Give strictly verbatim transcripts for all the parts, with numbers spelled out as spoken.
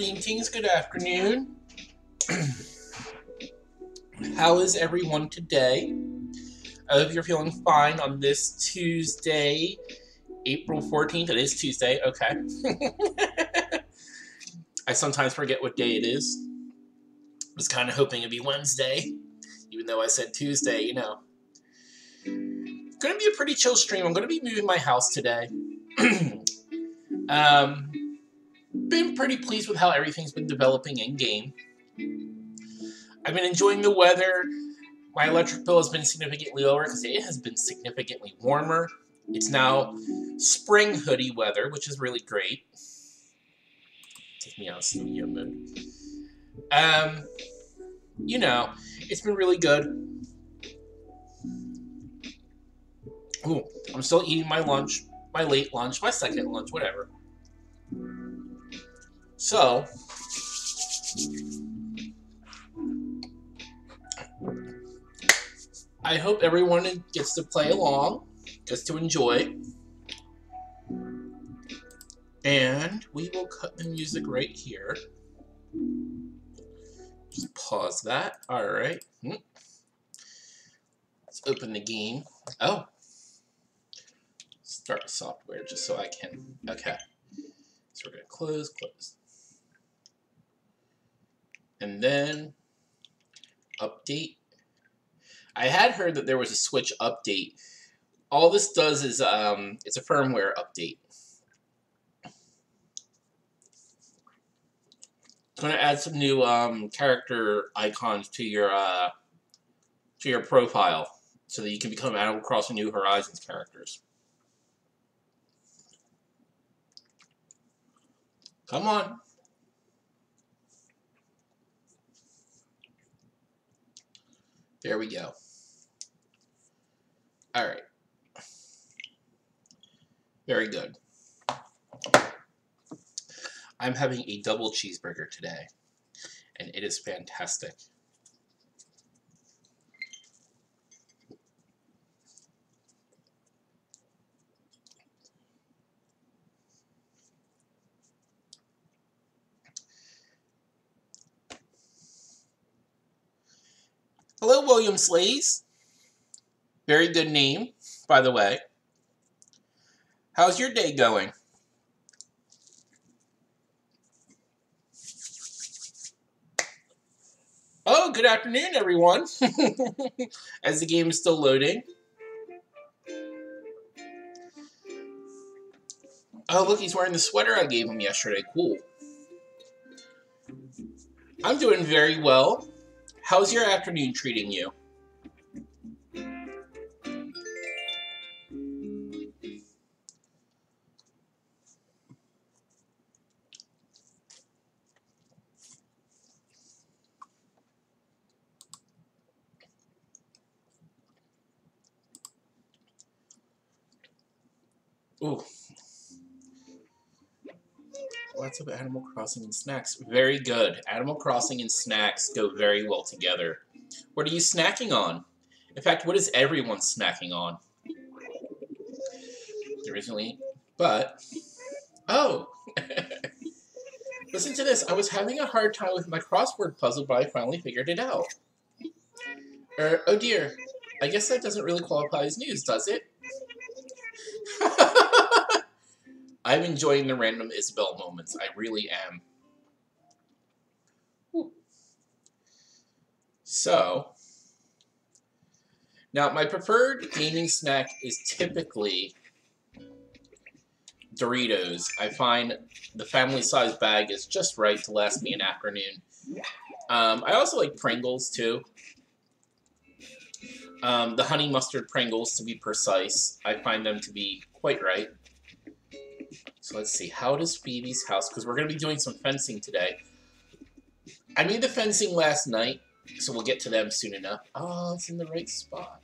Greetings, good afternoon. How is everyone today? I hope you're feeling fine on this Tuesday, April fourteenth. It is Tuesday, okay. I sometimes forget what day it is. I was kind of hoping it'd be Wednesday, even though I said Tuesday, you know. Gonna be a pretty chill stream. I'm gonna be moving my house today. um, been pretty pleased with how everything's been developing in game. I've been enjoying the weather. My electric bill has been significantly lower because it has been significantly warmer. It's now spring hoodie weather, which is really great. Take me out of studio mode. Um, you know, it's been really good. Ooh, I'm still eating my lunch, my late lunch, my second lunch, whatever. So, I hope everyone gets to play along, gets to enjoy. And we will cut the music right here. Just pause that. All right. Let's open the game. Oh. Start the software just so I can. Okay. So we're going to close, close. And then update. I had heard that there was a Switch update. All this does is um, it's a firmware update. I'm going to add some new um, character icons to your uh, to your profile so that you can become Animal Crossing New Horizons characters. Come on. There we go. All right. Very good. I'm having a double cheeseburger today, and it is fantastic. Hello, William Slays. Very good name, by the way. How's your day going? Oh, good afternoon, everyone. As the game is still loading. Oh, look, he's wearing the sweater I gave him yesterday. Cool. I'm doing very well. How's your afternoon treating you? Ooh. Lots of Animal Crossing and snacks. Very good. Animal Crossing and snacks go very well together. What are you snacking on? In fact, what is everyone snacking on? Originally, but... Oh! Listen to this. I was having a hard time with my crossword puzzle, but I finally figured it out. Er, oh dear. I guess that doesn't really qualify as news, does it? I'm enjoying the random Isabel moments. I really am. Woo. So, now my preferred gaming snack is typically Doritos. I find the family-sized bag is just right to last me an afternoon. Um, I also like Pringles, too. Um, the honey mustard Pringles, to be precise. I find them to be quite right. So let's see, how does Phoebe's house, because we're going to be doing some fencing today. I made the fencing last night, so we'll get to them soon enough. Oh, it's in the right spot.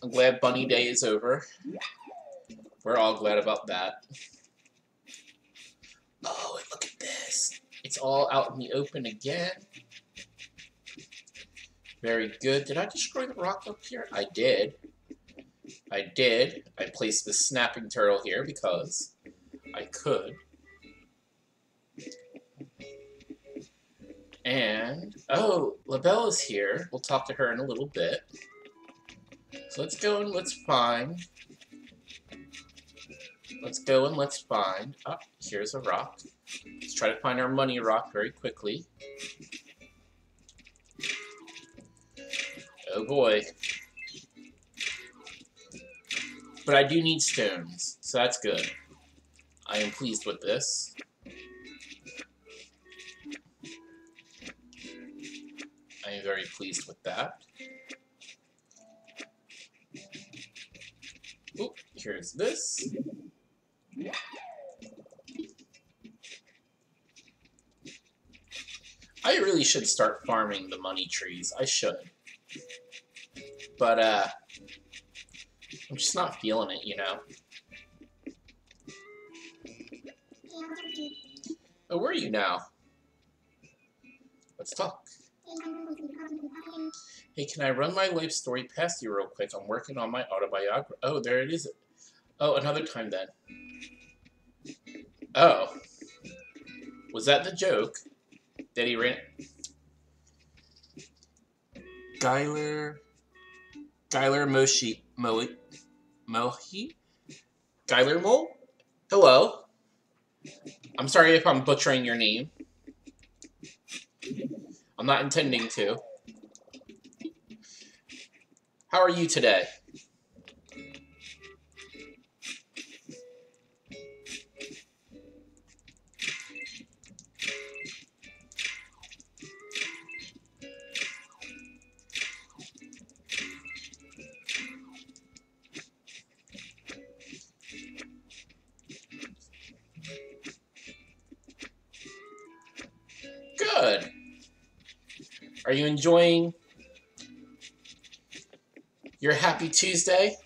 I'm glad Bunny Day is over. We're all glad about that. Oh, and look at this. It's all out in the open again. Very good. Did I destroy the rock up here? I did. I did. I placed the snapping turtle here because I could. And, oh, LaBelle is here. We'll talk to her in a little bit. So let's go and let's find. Let's go and let's find. Oh, here's a rock. Let's try to find our money rock very quickly. Oh boy. But I do need stones, so that's good. I am pleased with this. I am very pleased with that. Oh, here's this. I really should start farming the money trees. I should. But, uh, I'm just not feeling it, you know. Oh, where are you now? Let's talk. Hey, can I run my life story past you real quick? I'm working on my autobiography. Oh, there it is. Oh, another time then. Oh. Was that the joke? That he ran... Gailer... Gailer Moshi... Mo... Mohi? Gailer Mole? Hello. I'm sorry if I'm butchering your name. I'm not intending to. How are you today? Good. Are you enjoying your happy Tuesday?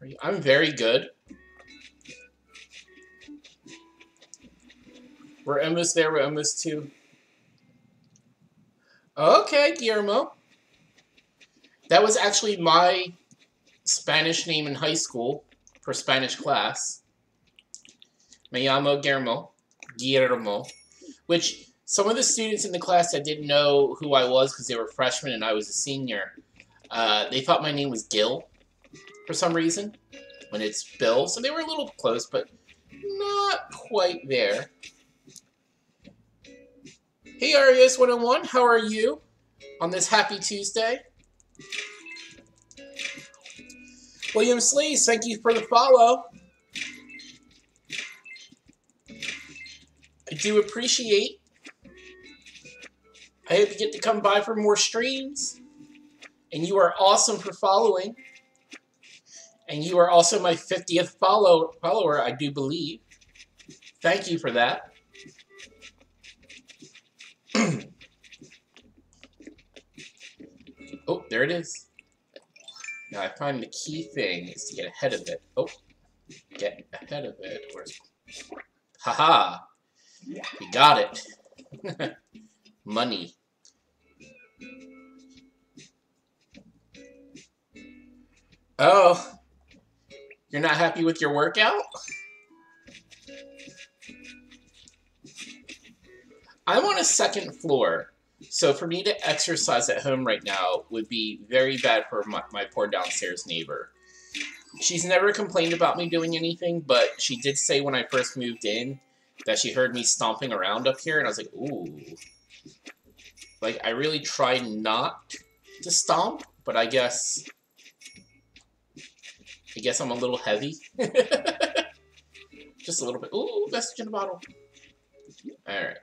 Are you, I'm very good. We're almost there. We're almost to... Okay, Guillermo. That was actually my Spanish name in high school for Spanish class. Me llamo Guillermo. Guillermo. Which... Some of the students in the class that didn't know who I was because they were freshmen and I was a senior, uh, they thought my name was Gil for some reason, when it's Bill. So they were a little close, but not quite there. Hey, R E S one oh one, how are you on this happy Tuesday? William Slees, thank you for the follow. I do appreciate. I hope you get to come by for more streams. And you are awesome for following. And you are also my fiftieth follow follower, I do believe. Thank you for that. Oh, there it is. Now I find the key thing is to get ahead of it. Oh, get ahead of it. Where's... Haha. We got it. Money. Oh, you're not happy with your workout? I'm on a second floor, so for me to exercise at home right now would be very bad for my, my poor downstairs neighbor. She's never complained about me doing anything, but she did say when I first moved in that she heard me stomping around up here, and I was like, ooh. Like, I really try not to stomp, but I guess... I guess I'm a little heavy. Just a little bit. Ooh, message in a bottle. Alright.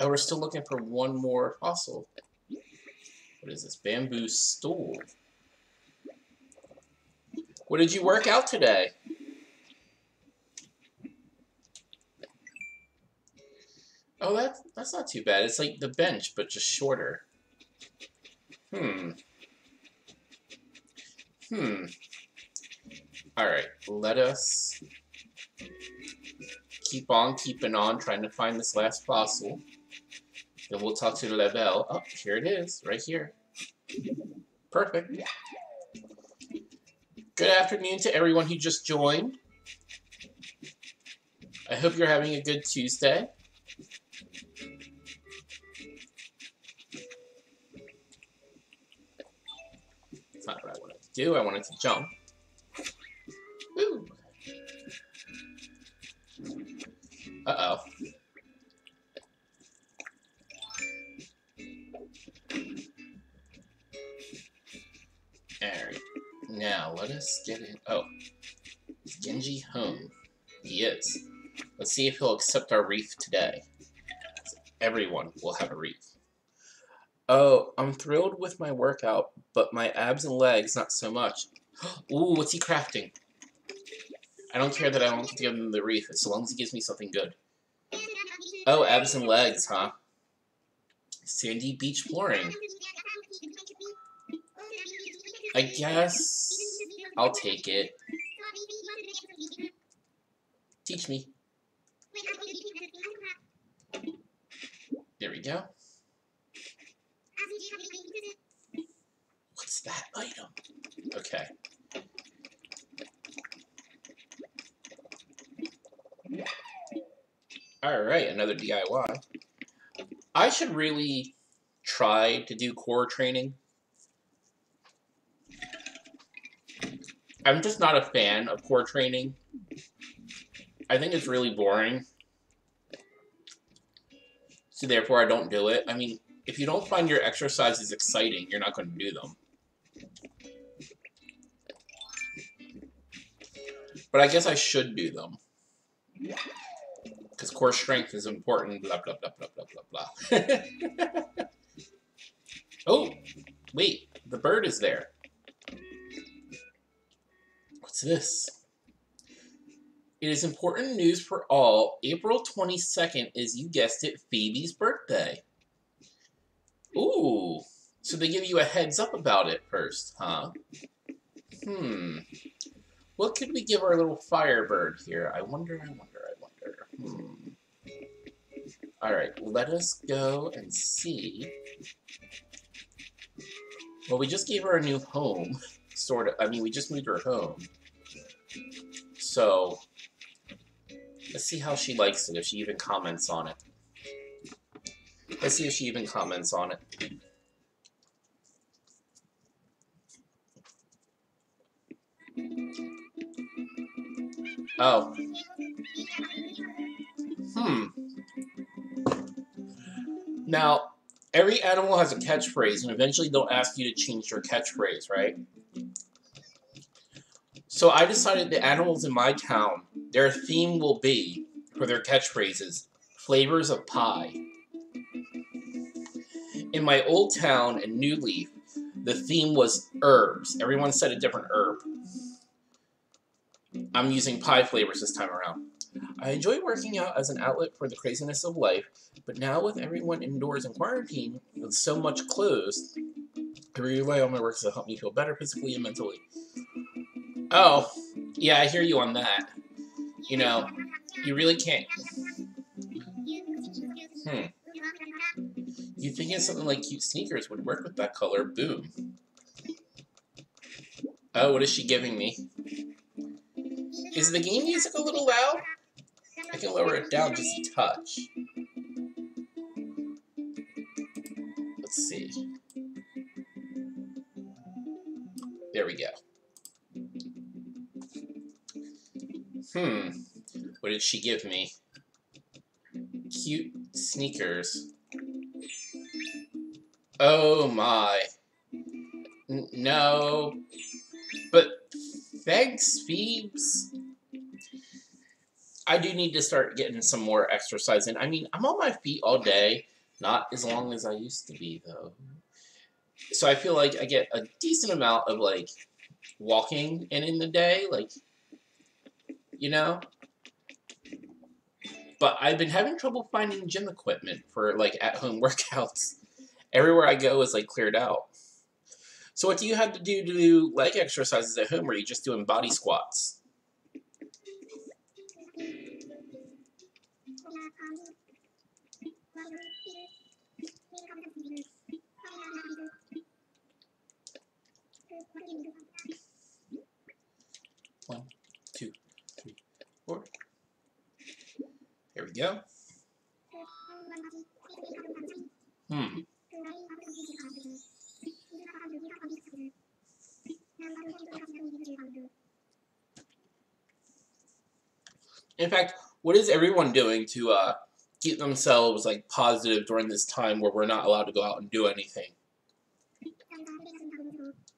Oh, we're still looking for one more fossil. What is this? Bamboo stool. What did you work out today? Oh, that, that's not too bad. It's like the bench, but just shorter. Hmm. Hmm. Alright, let us keep on keeping on, trying to find this last fossil. Then we'll talk to the LaBelle. Oh, here it is, right here. Perfect. Good afternoon to everyone who just joined. I hope you're having a good Tuesday. to do. I wanted to jump. Ooh. Uh-oh. Alright. Now, let us get it. Oh. Is Genji home? He is. Let's see if he'll accept our wreath today. Everyone will have a wreath. Oh, I'm thrilled with my workout, but my abs and legs, not so much. Ooh, what's he crafting? I don't care that I don't get to give him the wreath, so long as he gives me something good. Oh, abs and legs, huh? Sandy beach flooring. I guess I'll take it. Teach me. There we go. What's that item? Okay. Alright, another D I Y. I should really try to do core training. I'm just not a fan of core training. I think it's really boring. So therefore I don't do it. I mean, if you don't find your exercises exciting, you're not going to do them. But I guess I should do them. Because core strength is important, blah, blah, blah, blah, blah, blah, blah. Oh, wait, the bird is there. What's this? It is important news for all. April twenty-second is, you guessed it, Phoebe's birthday. Ooh, so they give you a heads up about it first, huh? Hmm. What could we give our little firebird here? I wonder, I wonder, I wonder. Hmm. Alright, let us go and see. Well, we just gave her a new home. Sort of. I mean, we just moved her home. So... let's see how she likes it, if she even comments on it. Let's see if she even comments on it. Oh. Hmm. Now, every animal has a catchphrase, and eventually they'll ask you to change your catchphrase, right? So I decided the animals in my town, their theme will be, for their catchphrases, flavors of pie. In my old town in New Leaf, the theme was herbs. Everyone said a different herb. I'm using pie flavors this time around. I enjoy working out as an outlet for the craziness of life, but now with everyone indoors in quarantine, with so much closed, I rely on my work to help me feel better physically and mentally. Oh, yeah, I hear you on that. You know, you really can't... Hmm. You'd think something like cute sneakers would work with that color. Boom. Oh, what is she giving me? Is the game music a little loud? I can lower it down just a touch. Let's see. There we go. Hmm. What did she give me? Cute sneakers. Oh my. N no. But thanks, Phoebes. I do need to start getting some more exercise in. I mean, I'm on my feet all day. Not as long as I used to be, though. So I feel like I get a decent amount of, like, walking in in the day. Like... you know? But I've been having trouble finding gym equipment for, like, at-home workouts. Everywhere I go is, like, cleared out. So what do you have to do to do leg exercises at home, or are you just doing body squats? One. There we go. Hmm. In fact, what is everyone doing to uh, keep themselves like positive during this time where we're not allowed to go out and do anything?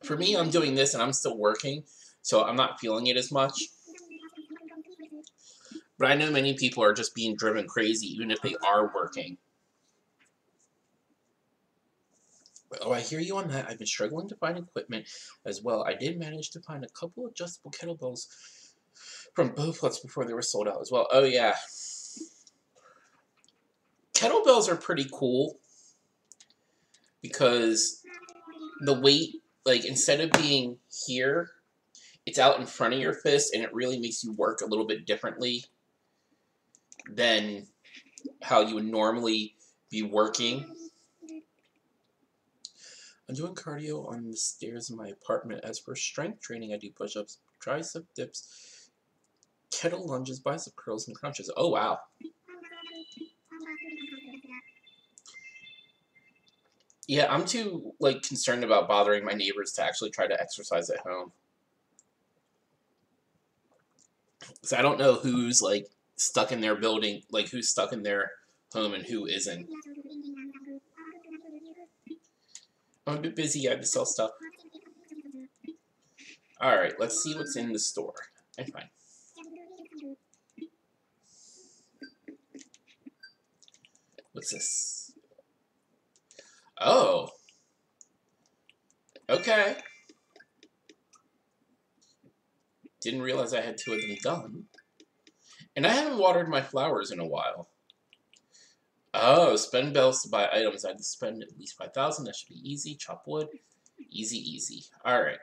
For me, I'm doing this and I'm still working, so I'm not feeling it as much. But I know many people are just being driven crazy, even if they are working. Oh, I hear you on that. I've been struggling to find equipment as well. I did manage to find a couple adjustable kettlebells from BodyBuds before they were sold out as well. Oh, yeah. Kettlebells are pretty cool because the weight, like, instead of being here, it's out in front of your fist, and it really makes you work a little bit differently than how you would normally be working. I'm doing cardio on the stairs in my apartment. As for strength training, I do push-ups, tricep dips, kettle lunges, bicep curls, and crunches. Oh, wow. Yeah, I'm too, like, concerned about bothering my neighbors to actually try to exercise at home. So I don't know who's, like, stuck in their building, like, who's stuck in their home and who isn't. I'm a bit busy. I have to sell stuff. Alright, let's see what's in the store. I'm fine. What's this? Oh. Okay. Didn't realize I had two of them done. And I haven't watered my flowers in a while. Oh, spend bells to buy items. I had to spend at least five thousand. That should be easy. Chop wood. Easy, easy. Alright.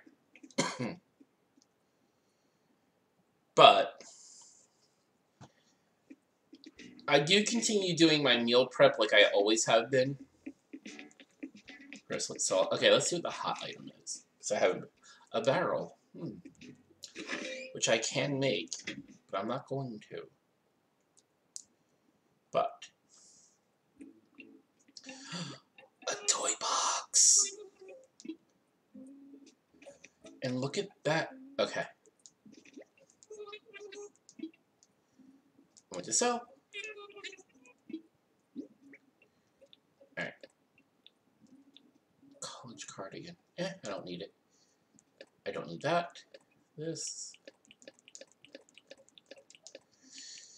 But I do continue doing my meal prep like I always have been. First, let's sell. Okay, let's see what the hot item is. So I have a barrel. Hmm. Which I can make, but I'm not going to. But a toy box! And look at that. Okay. What to sell? Alright. College cardigan. Eh, I don't need it. I don't need that. This.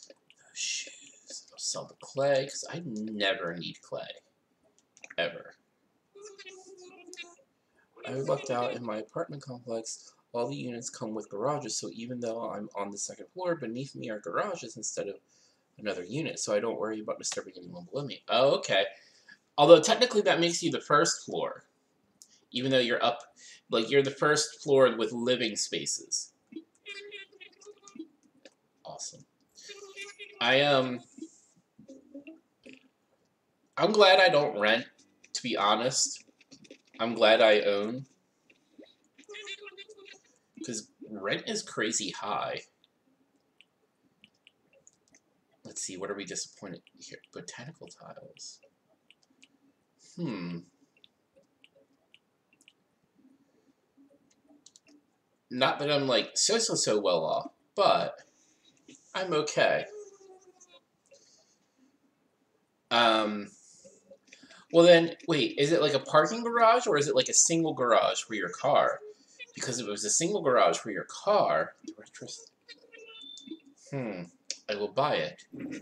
Those shoes. I'll sell the clay, because I never need clay. Ever. I lucked out in my apartment complex. All the units come with garages, so even though I'm on the second floor, beneath me are garages instead of another unit, so I don't worry about disturbing anyone below me. Oh, okay. Although technically that makes you the first floor, even though you're up, like you're the first floor with living spaces. Awesome. I, um, I'm glad I don't rent. To be honest, I'm glad I own, because rent is crazy high. Let's see, what are we disappointed here? Botanical tiles. Hmm. Not that I'm like so so so well off, but I'm okay. Um. Well then, wait, is it like a parking garage or is it like a single garage for your car? Because if it was a single garage for your car, hmm, I will buy it. And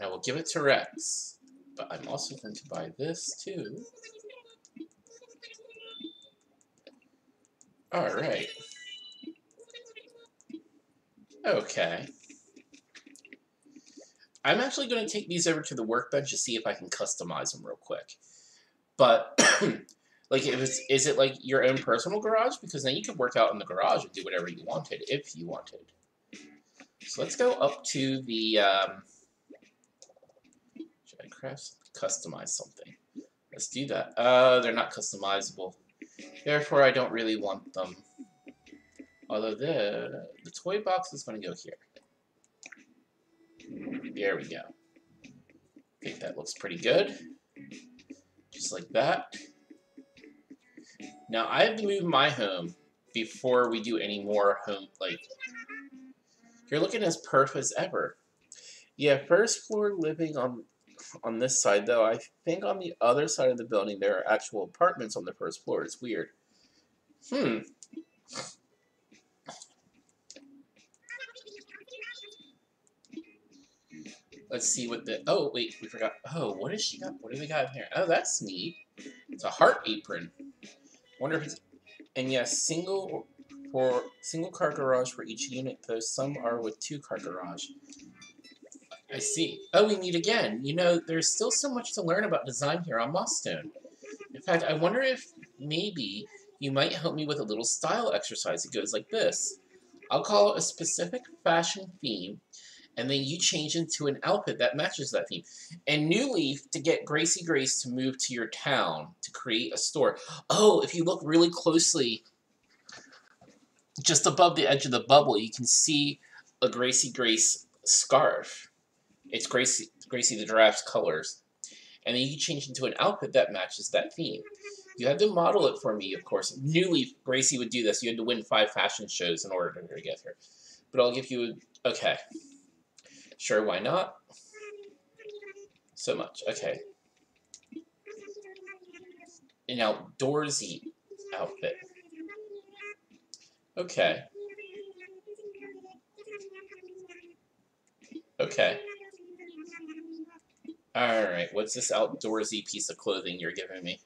I will give it to Rex. But I'm also going to buy this too. Alright. Okay. I'm actually going to take these over to the workbench to see if I can customize them real quick. But, like, if it's, is it, like, your own personal garage? Because then you could work out in the garage and do whatever you wanted, if you wanted. So let's go up to the, um, should I craft, customize something? Let's do that. Uh, they're not customizable. Therefore, I don't really want them. Although the, the toy box is going to go here. There we go. I think that looks pretty good. Just like that. Now, I have to move my home before we do any more home, like, You're looking as perf as ever. Yeah, first floor living on on this side, though. I think on the other side of the building there are actual apartments on the first floor. It's weird. Hmm. Let's see what the... Oh, wait, we forgot. Oh, what has she got? What do we got in here? Oh, that's neat. It's a heart apron. Wonder if it's... And yes, yeah, single for single car garage for each unit, though some are with two car garage. I see. Oh, we meet again. You know, there's still so much to learn about design here on Mossstone. In fact, I wonder if maybe you might help me with a little style exercise that goes like this. I'll call it a specific fashion theme, and then you change into an outfit that matches that theme. And New Leaf to get Gracie Grace to move to your town to create a store. Oh, if you look really closely, just above the edge of the bubble, you can see a Gracie Grace scarf. It's Gracie, Gracie the Giraffe's colors. And then you can change into an outfit that matches that theme. You had to model it for me, of course. New Leaf, Gracie would do this. You had to win five fashion shows in order to get her. But I'll give you a... Okay. Sure, why not? So much. Okay. An outdoorsy outfit. Okay. Okay. Alright, what's this outdoorsy piece of clothing you're giving me?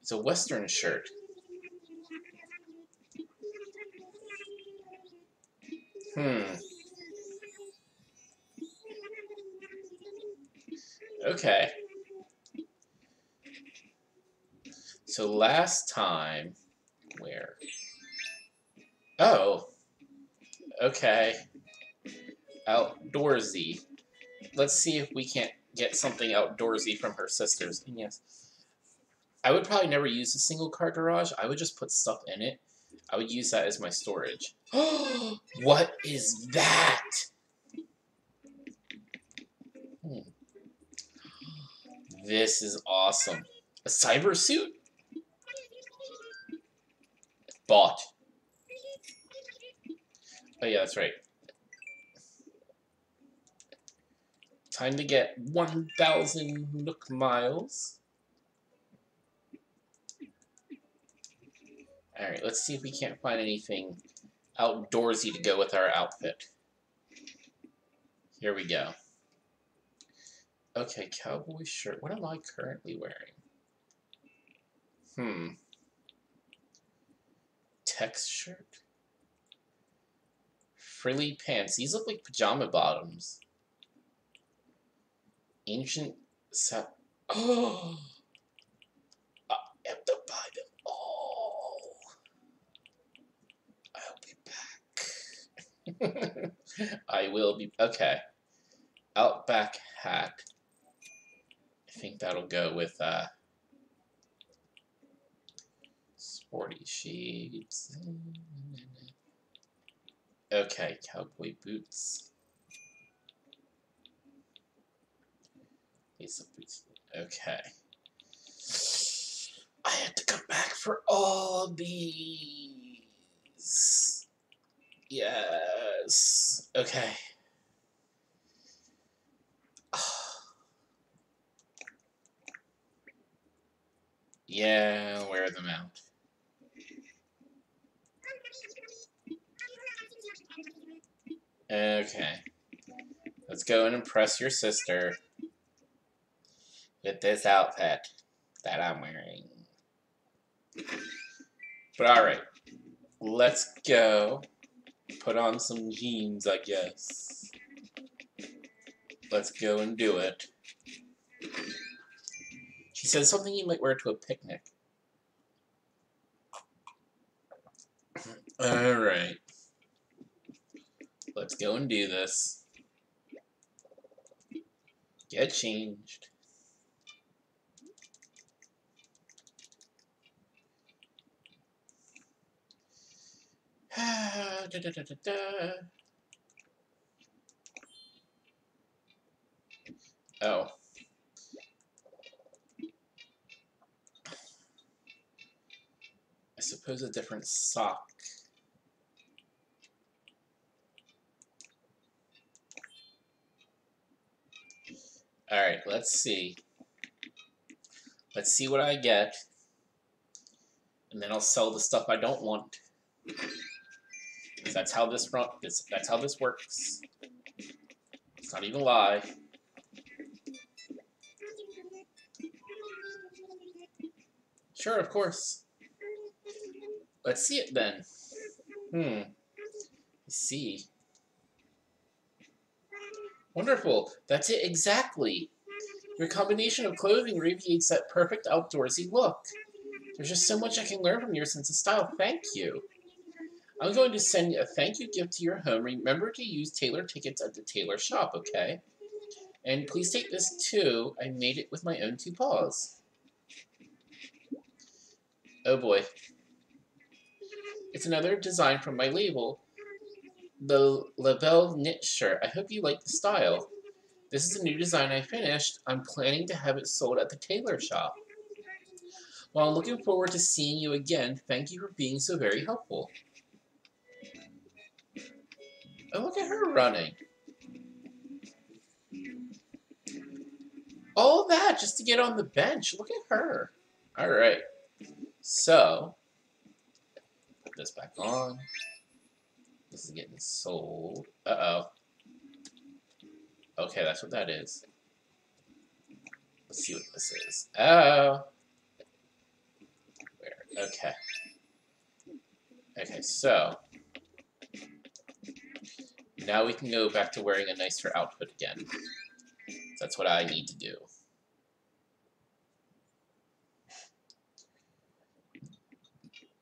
It's a Western shirt. Hmm. Okay. So last time, where? Oh. Okay. Outdoorsy. Let's see if we can't get something outdoorsy from her sisters. And yes, I would probably never use a single car garage. I would just put stuff in it. I would use that as my storage. What is that? Hmm. This is awesome. A cyber suit? Bought. Oh yeah, that's right. Time to get one thousand Nook Miles. Alright, let's see if we can't find anything outdoorsy to go with our outfit. Here we go. Okay, cowboy shirt. What am I currently wearing? Hmm. Tex shirt? Frilly pants. These look like pajama bottoms. Ancient sap. Oh! I have to buy them all. I'll be back. I will be. Okay. Outback hat. I think that'll go with uh, sporty shades. Okay, cowboy boots. These boots. Okay. I had to come back for all these. Yes. Okay. Yeah, wear them out. Okay. Let's go and impress your sister with this outfit that I'm wearing. But alright. Let's go put on some jeans, I guess. Let's go and do it. She says something you might wear to a picnic. Alright. Let's go and do this. Get changed. da, da, da, da, da. Oh. I suppose a different sock. Alright, let's see. Let's see what I get. And then I'll sell the stuff I don't want. Because that's how this run, that's how this works. It's not even a lie. Sure, of course. Let's see it then. Hmm. Let's see. Wonderful. That's it exactly. Your combination of clothing radiates that perfect outdoorsy look. There's just so much I can learn from your sense of style. Thank you. I'm going to send a thank you gift to your home. Remember to use tailor tickets at the tailor shop, okay? And please take this too. I made it with my own two paws. Oh boy. It's another design from my label. The Label knit shirt. I hope you like the style. This is a new design I finished. I'm planning to have it sold at the tailor shop. Well, I'm looking forward to seeing you again. Thank you for being so very helpful. Oh, look at her running. All that just to get on the bench. Look at her. All right. So, put this back on. This is getting sold. Uh-oh. Okay, that's what that is. Let's see what this is. Oh. Where? Okay. Okay, so. Now we can go back to wearing a nicer outfit again. That's what I need to do.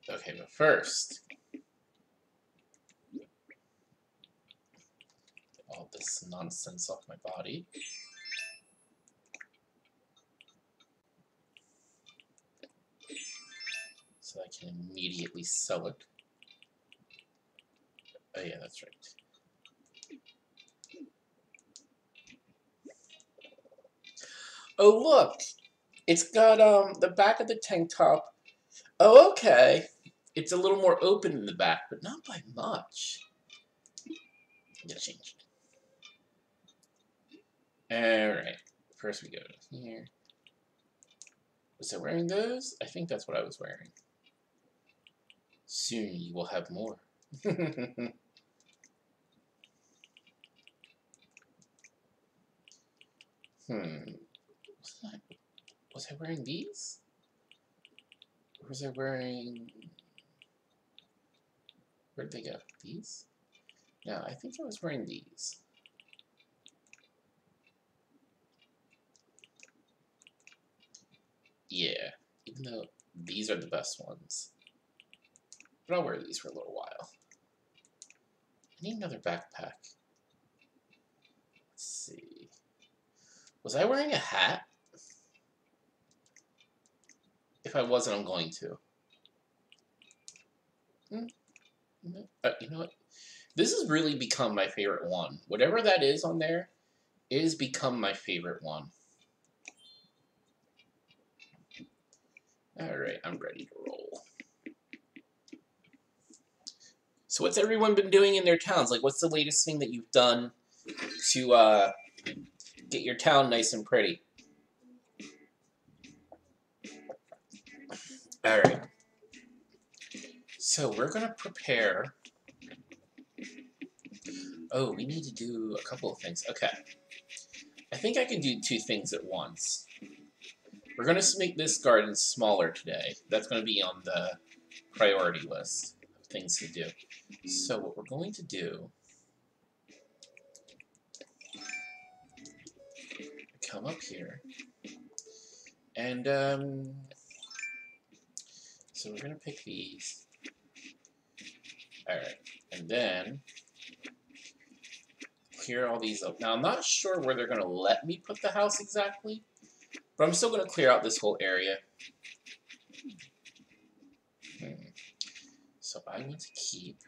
Okay, but first... all this nonsense off my body. So I can immediately sell it. Oh yeah, that's right. Oh look! It's got um the back of the tank top. Oh okay. It's a little more open in the back, but not by much. I'm gonna change it. Alright, first we go to here. Was I wearing those? I think that's what I was wearing. Soon you will have more. Hmm. Was I, was I wearing these? Or was I wearing... where'd they go? These? No, I think I was wearing these. Yeah, even though these are the best ones. But I'll wear these for a little while. I need another backpack. Let's see. Was I wearing a hat? If I wasn't, I'm going to. Hmm. Oh, you know what? This has really become my favorite one. Whatever that is on there, it has become my favorite one. Alright, I'm ready to roll. So what's everyone been doing in their towns? Like, what's the latest thing that you've done to uh, get your town nice and pretty? Alright. So we're going to prepare... oh, we need to do a couple of things. Okay. I think I can do two things at once. We're going to make this garden smaller today. That's going to be on the priority list of things to do. So what we're going to do... come up here. And, um... so we're going to pick these. Alright. And then... clear all these up. Now, I'm not sure where they're going to let me put the house exactly. But I'm still going to clear out this whole area. Hmm. So I want to keep...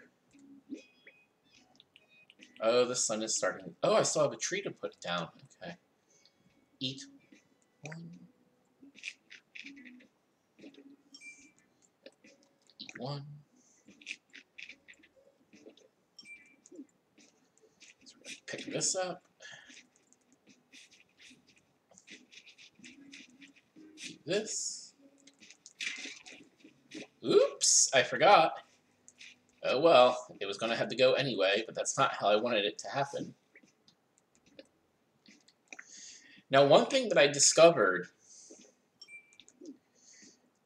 oh, the sun is starting... oh, I still have a tree to put down. Okay. Eat one. Eat one. So we're going to pick this up. this. Oops, I forgot. Oh well, it was going to have to go anyway, but that's not how I wanted it to happen. Now, one thing that I discovered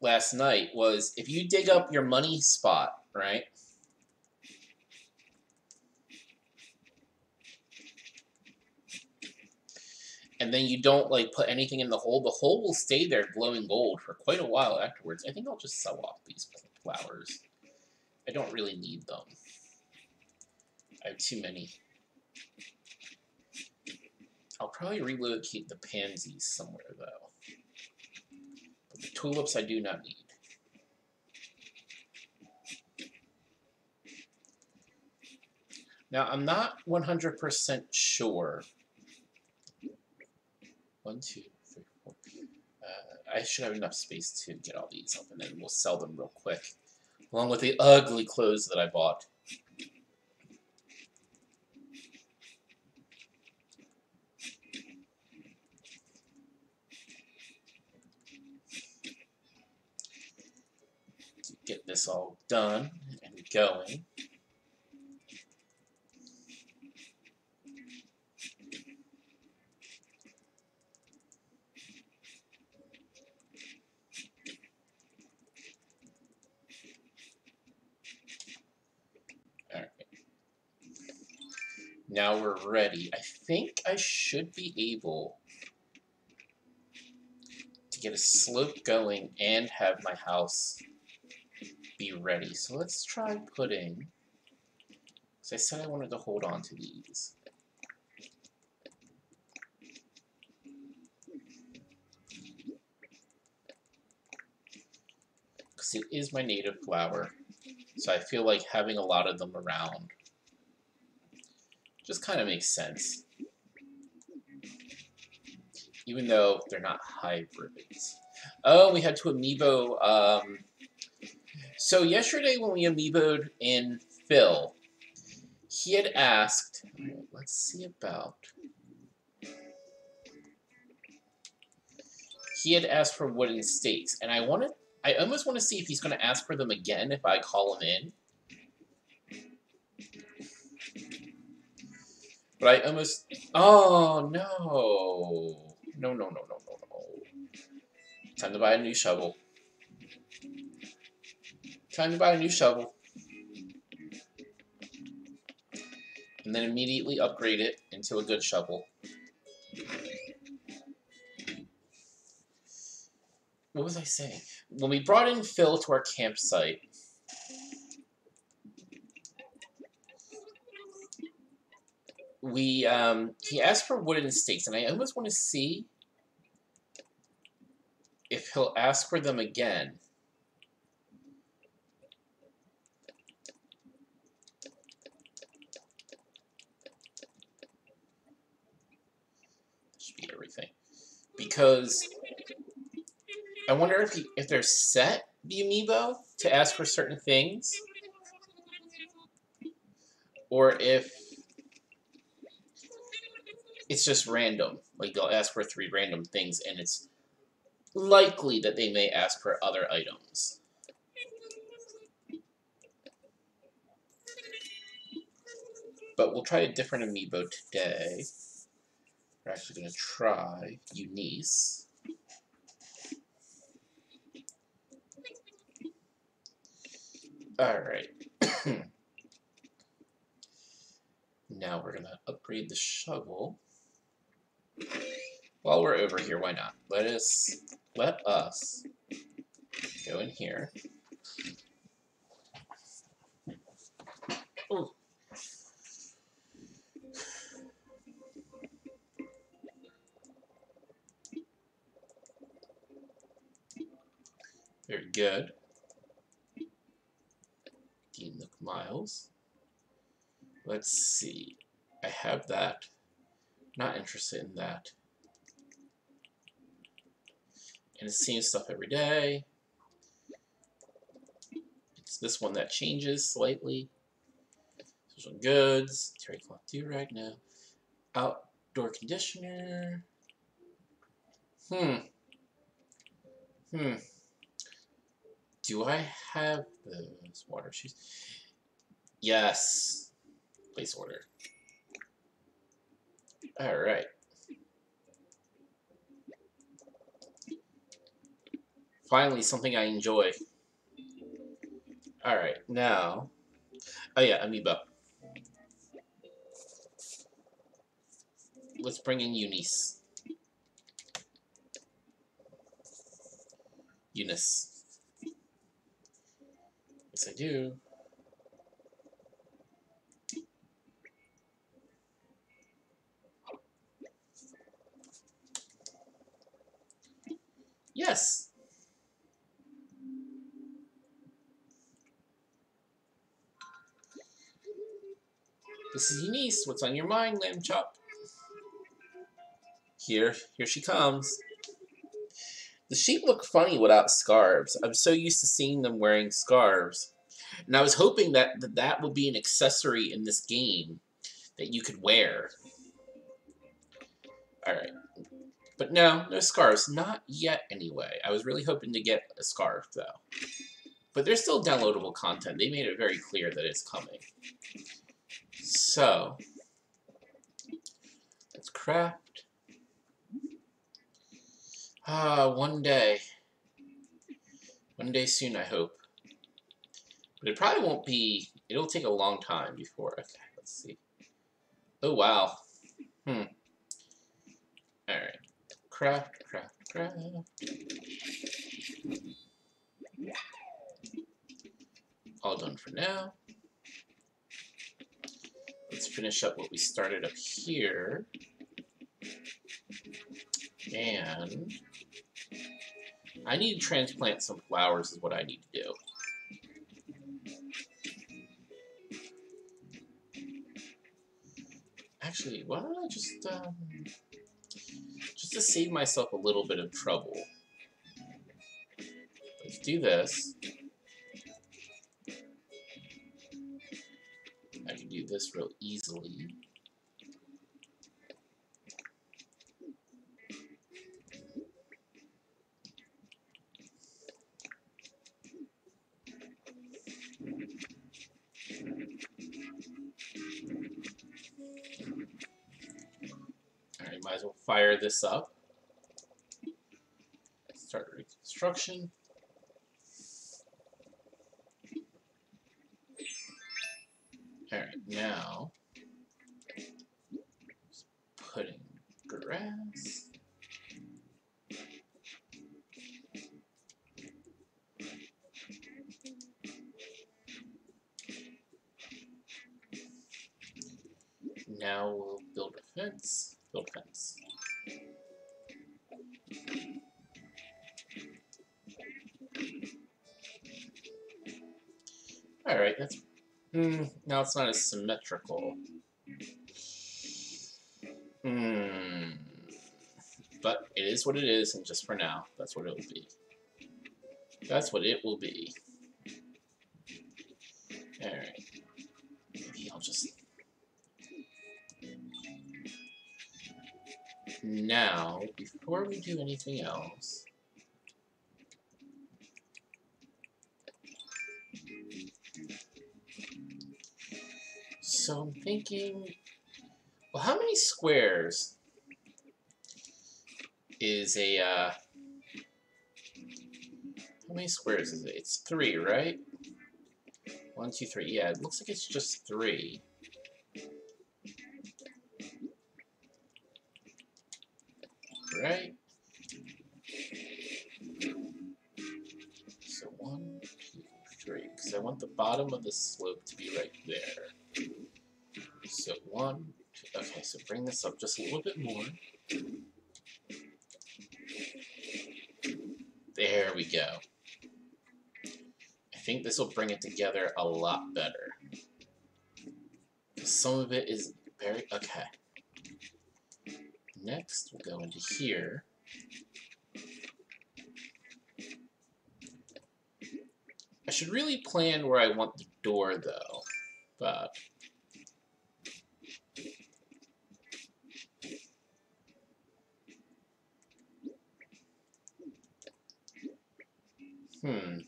last night was if you dig up your money spot, right? And then you don't like put anything in the hole, the hole will stay there glowing gold for quite a while afterwards. I think I'll just sell off these flowers. I don't really need them. I have too many. I'll probably relocate the pansies somewhere though. But the tulips I do not need. Now I'm not one hundred percent sure. One, two, three, four. Uh, I should have enough space to get all these up, and then we'll sell them real quick, along with the ugly clothes that I bought. To get this all done and going. Now we're ready. I think I should be able to get a slope going and have my house be ready. So let's try putting, because I said I wanted to hold on to these. Because it is my native flower, so I feel like having a lot of them around just kind of makes sense, even though they're not hybrids. Oh, we had to amiibo. Um, so yesterday when we amiiboed in Phil, he had asked, let's see about, he had asked for wooden stakes, and I wanted, I almost want to see if he's going to ask for them again if I call him in. But I almost... Oh, no. No, no, no, no, no, no. Time to buy a new shovel. Time to buy a new shovel. And then immediately upgrade it into a good shovel. What was I saying? When we brought in Phil to our campsite... We, um, he asked for wooden stakes, and I almost want to see if he'll ask for them again. That should be everything. Because I wonder if, he, if they're set, the amiibo, to ask for certain things. Or if... It's just random. Like, they'll ask for three random things, and it's likely that they may ask for other items. But we'll try a different amiibo today. We're actually going to try Eunice. Alright. Now we're going to upgrade the shovel. While we're over here, why not? Let us let us go in here. Ooh. Very good. Dean Nook Miles. Let's see. I have that. Not interested in that. And it's the same stuff every day. It's this one that changes slightly. Social goods, terry cloth do right now. Outdoor conditioner. Hmm. Hmm. Do I have those water shoes? Yes. Place order. Alright. Finally, something I enjoy. Alright, now... Oh yeah, amiibo. Let's bring in Eunice. Eunice. Yes, I do. Yes! This is Eunice. What's on your mind, Lamb Chop? Here, here she comes. The sheep look funny without scarves. I'm so used to seeing them wearing scarves. And I was hoping that that, that would be an accessory in this game that you could wear. Alright. But no, no scarves. Not yet, anyway. I was really hoping to get a scarf, though. But there's still downloadable content. They made it very clear that it's coming. So, let's craft. Ah, one day. One day soon, I hope. But it probably won't be, it'll take a long time before, okay, let's see. Oh, wow. Hmm. Alright. Craft, craft, craft. All done for now. Let's finish up what we started up here. And I need to transplant some flowers is what I need to do. Actually, why don't I just, um, just to save myself a little bit of trouble. Let's do this. I can do this real easily. Alright, might as well fire this up. Start reconstruction. Alright, now, just put in grass. Now we'll build a fence. Build a fence. Alright, that's... Mm, now it's not as symmetrical. Mm. But it is what it is, and just for now, that's what it will be. That's what it will be. Alright. Maybe I'll just... Now, before we do anything else... So I'm thinking, well, how many squares is a, uh, how many squares is it? It's three, right? One, two, three. Yeah, it looks like it's just three. Right? So one, two, three, because I want the bottom of the slope to be right there. So one, two, okay, so bring this up just a little bit more. There we go. I think this will bring it together a lot better. Some of it is very, okay. Next, we'll go into here. I should really plan where I want the door, though, but... Hmm.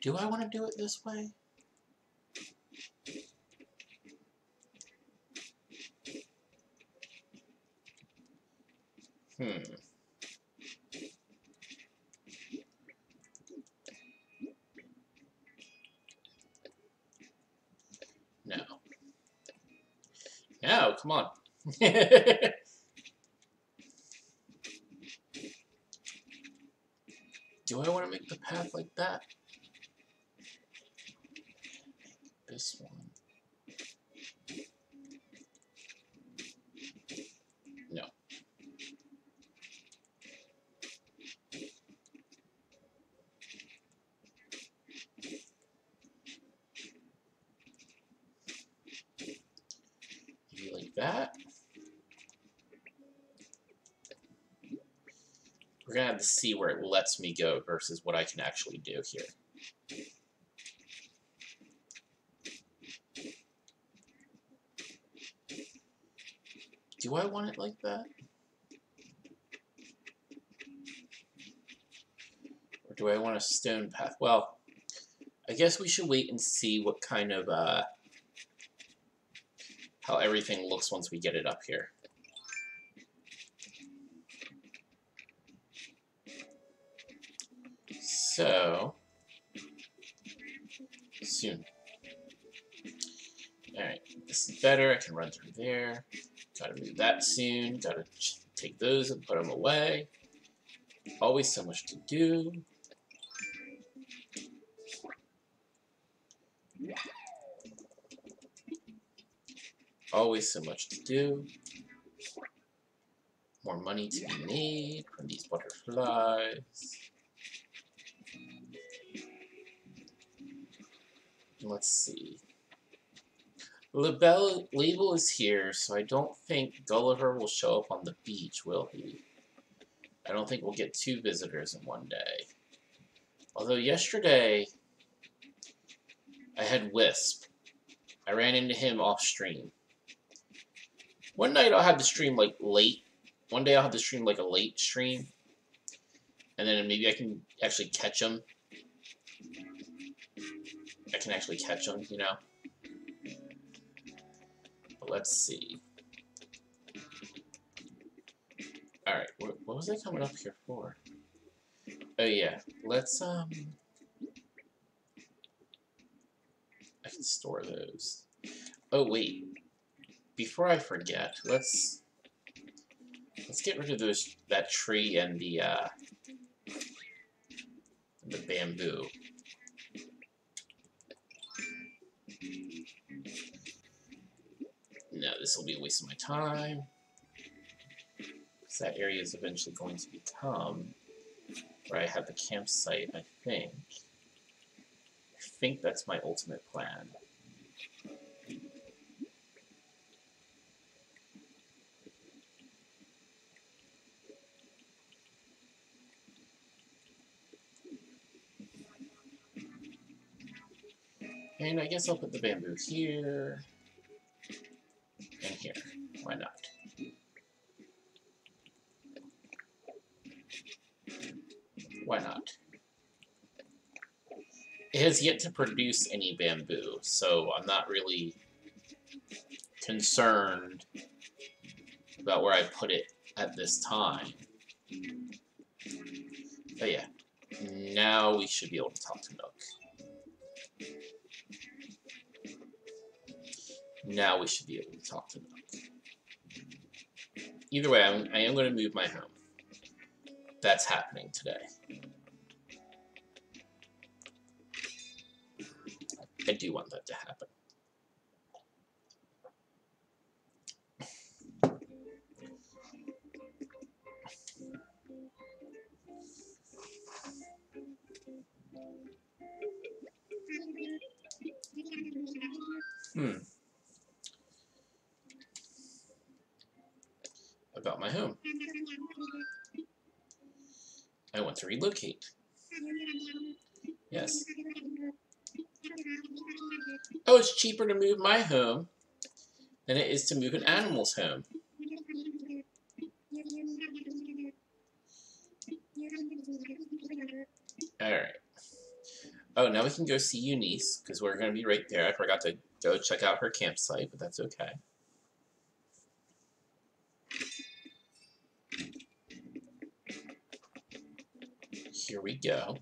Do I want to do it this way? Hmm. No. No, come on. Do I want to make the path like that? This one. No. Maybe like that. We're gonna have to see where it lets me go versus what I can actually do here. Do I want it like that? Or do I want a stone path? Well, I guess we should wait and see what kind of, uh, how everything looks once we get it up here. So, soon. Alright, this is better. I can run through there. Gotta move that soon. Gotta take those and put them away. Always so much to do. Always so much to do. More money to be made from these butterflies. Let's see. Label, Label is here, so I don't think Gulliver will show up on the beach, will he? I don't think we'll get two visitors in one day. Although yesterday, I had Wisp. I ran into him off stream. One night I'll have the stream like late. One day I'll have the stream like a late stream. And then maybe I can actually catch him. I can actually catch him, you know? But let's see. Alright, what, what was I coming up here for? Oh yeah, let's, um... I can store those. Oh wait, before I forget, let's... Let's get rid of those, that tree and the, uh... the bamboo. No, this will be a waste of my time. Because that area is eventually going to become where I have the campsite, I think. I think that's my ultimate plan. And I guess I'll put the bamboo here. And here. Why not? Why not? It has yet to produce any bamboo, so I'm not really concerned about where I put it at this time. But yeah, now we should be able to talk to Nook. Now we should be able to talk to them. Either way, I'm, I am going to move my home. That's happening today. I do want that to happen. Hmm. About my home. I want to relocate. Yes. Oh, it's cheaper to move my home than it is to move an animal's home. Alright. Oh, now we can go see Eunice, because we're going to be right there. I forgot to go check out her campsite, but that's okay. Here we go.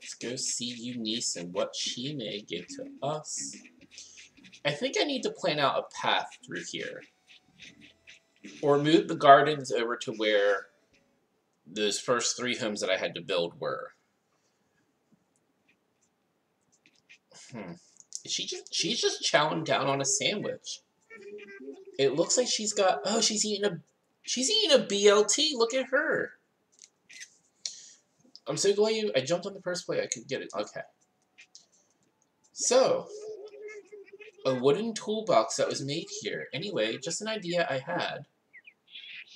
Let's go see Eunice and what she may give to us. I think I need to plan out a path through here. Or move the gardens over to where those first three homes that I had to build were. Hmm. Is she just, she's just chowing down on a sandwich. It looks like she's got, oh, she's eating a, she's eating a B L T. Look at her. I'm so glad you, I jumped on the first plate. I could get it. Okay. So, a wooden toolbox that was made here. Anyway, just an idea I had.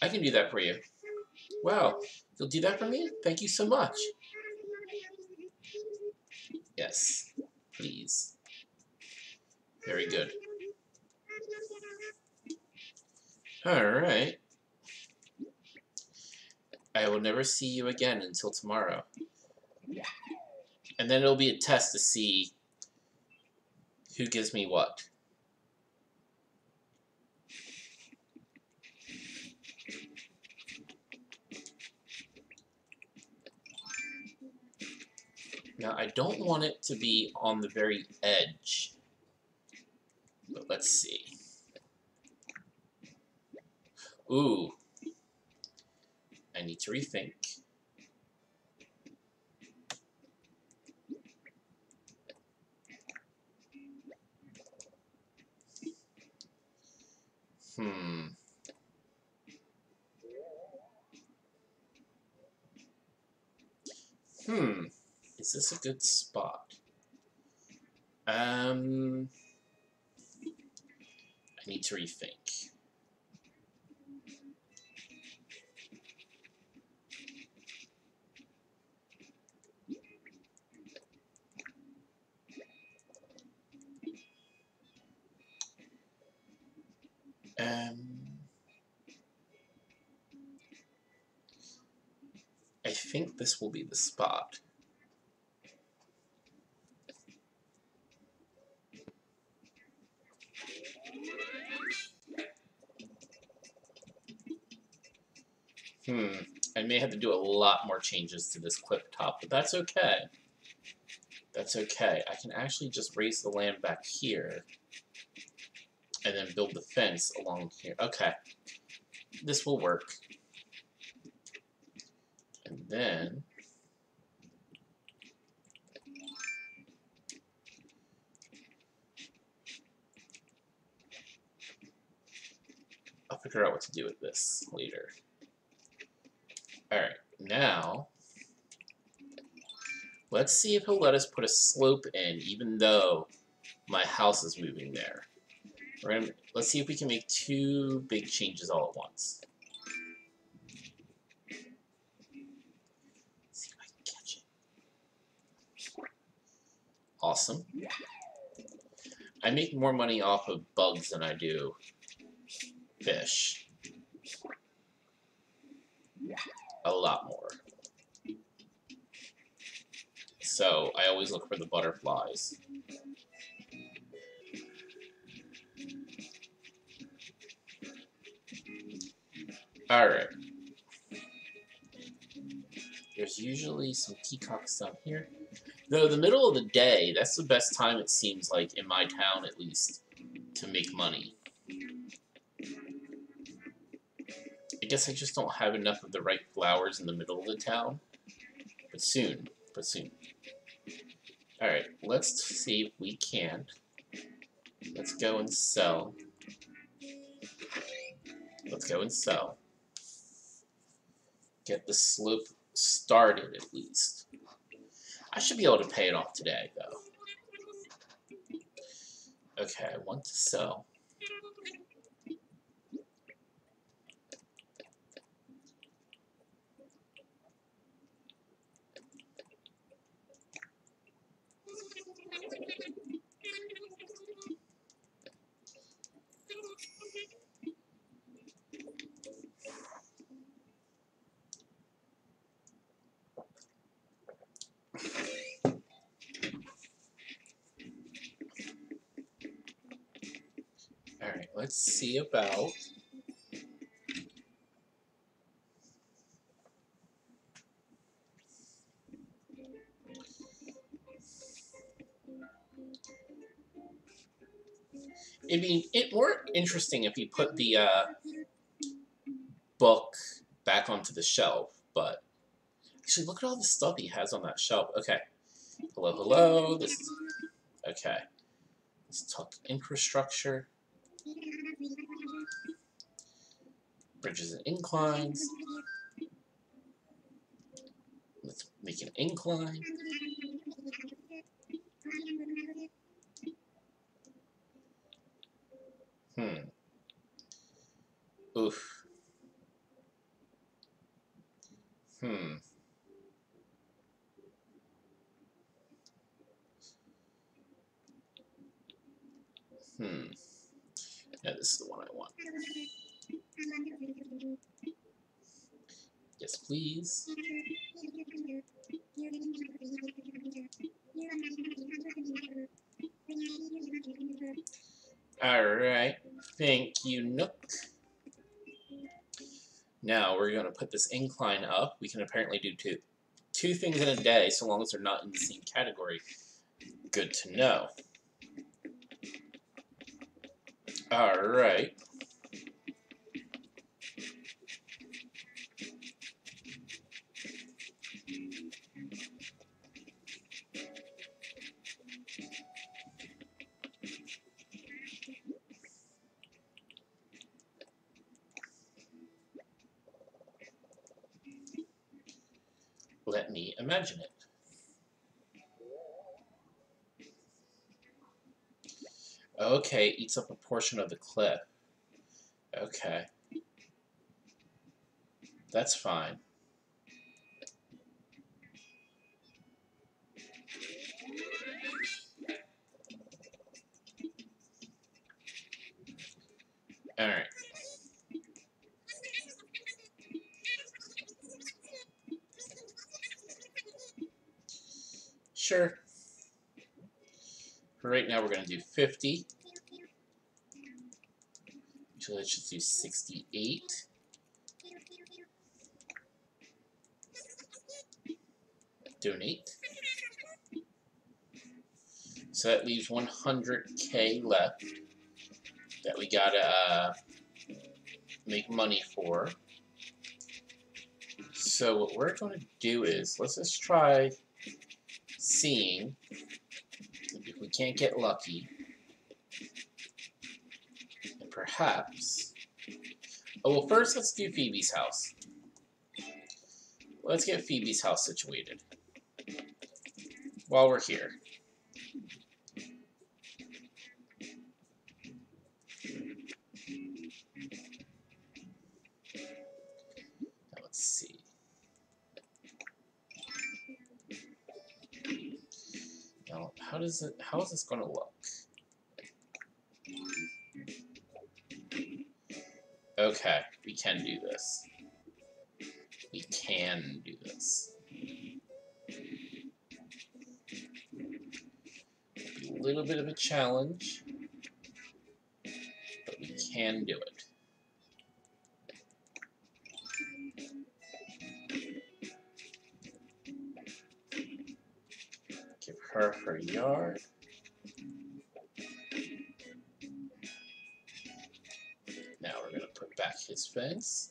I can do that for you. Wow, you'll do that for me? Thank you so much. Yes, please. Very good. Alright. I will never see you again until tomorrow. And then it'll be a test to see who gives me what. Now, I don't want it to be on the very edge, but let's see. Ooh. I need to rethink. Hmm. Hmm. Is this a good spot? Um, I need to rethink. Um, I think this will be the spot. Hmm, I may have to do a lot more changes to this clip top, but that's okay. That's okay. I can actually just raise the land back here and then build the fence along here. Okay. This will work. And then I'll figure out what to do with this later. Alright, now let's see if he'll let us put a slope in, even though my house is moving there. We're gonna, let's see if we can make two big changes all at once. Let's see if I can catch it. Awesome. I make more money off of bugs than I do fish. A lot more. So I always look for the butterflies. Alright. There's usually some peacocks down here. Though the middle of the day, that's the best time it seems like, in my town at least, to make money. I guess I just don't have enough of the right flowers in the middle of the town. But soon. But soon. Alright, let's see if we can. Let's go and sell. Let's go and sell. Get the slope started, at least. I should be able to pay it off today, though. Okay, I want to sell. let's see about it'd be it more interesting if you put the uh, book back onto the shelf, but actually look at all the stuff he has on that shelf. Okay. Hello, hello. This is okay. Let's talk infrastructure. Bridges and inclines. Let's make an incline. Hmm. Oof. Hmm. Hmm. Yeah, this is the one I want. Yes, please. Alright. Thank you, Nook. Now we're going to put this incline up. We can apparently do two, two things in a day, so long as they're not in the same category. Good to know. Alright. Let me imagine it. Okay, eats up a portion of the cliff. Okay. That's fine. Alright. Sure. For right now we're going to do fifty. So let's just do sixty-eight. Donate. So that leaves one hundred K left that we gotta uh, make money for. So what we're gonna do is, let's just try seeing if we can't get lucky. Perhaps. Oh, well, first let's do Phoebe's house. Let's get Phoebe's house situated while we're here. Now, let's see. Now, how does it? How is this going to look? Okay, we can do this. We can do this. A little bit of a challenge, but we can do it. Give her her yard. Back his fence.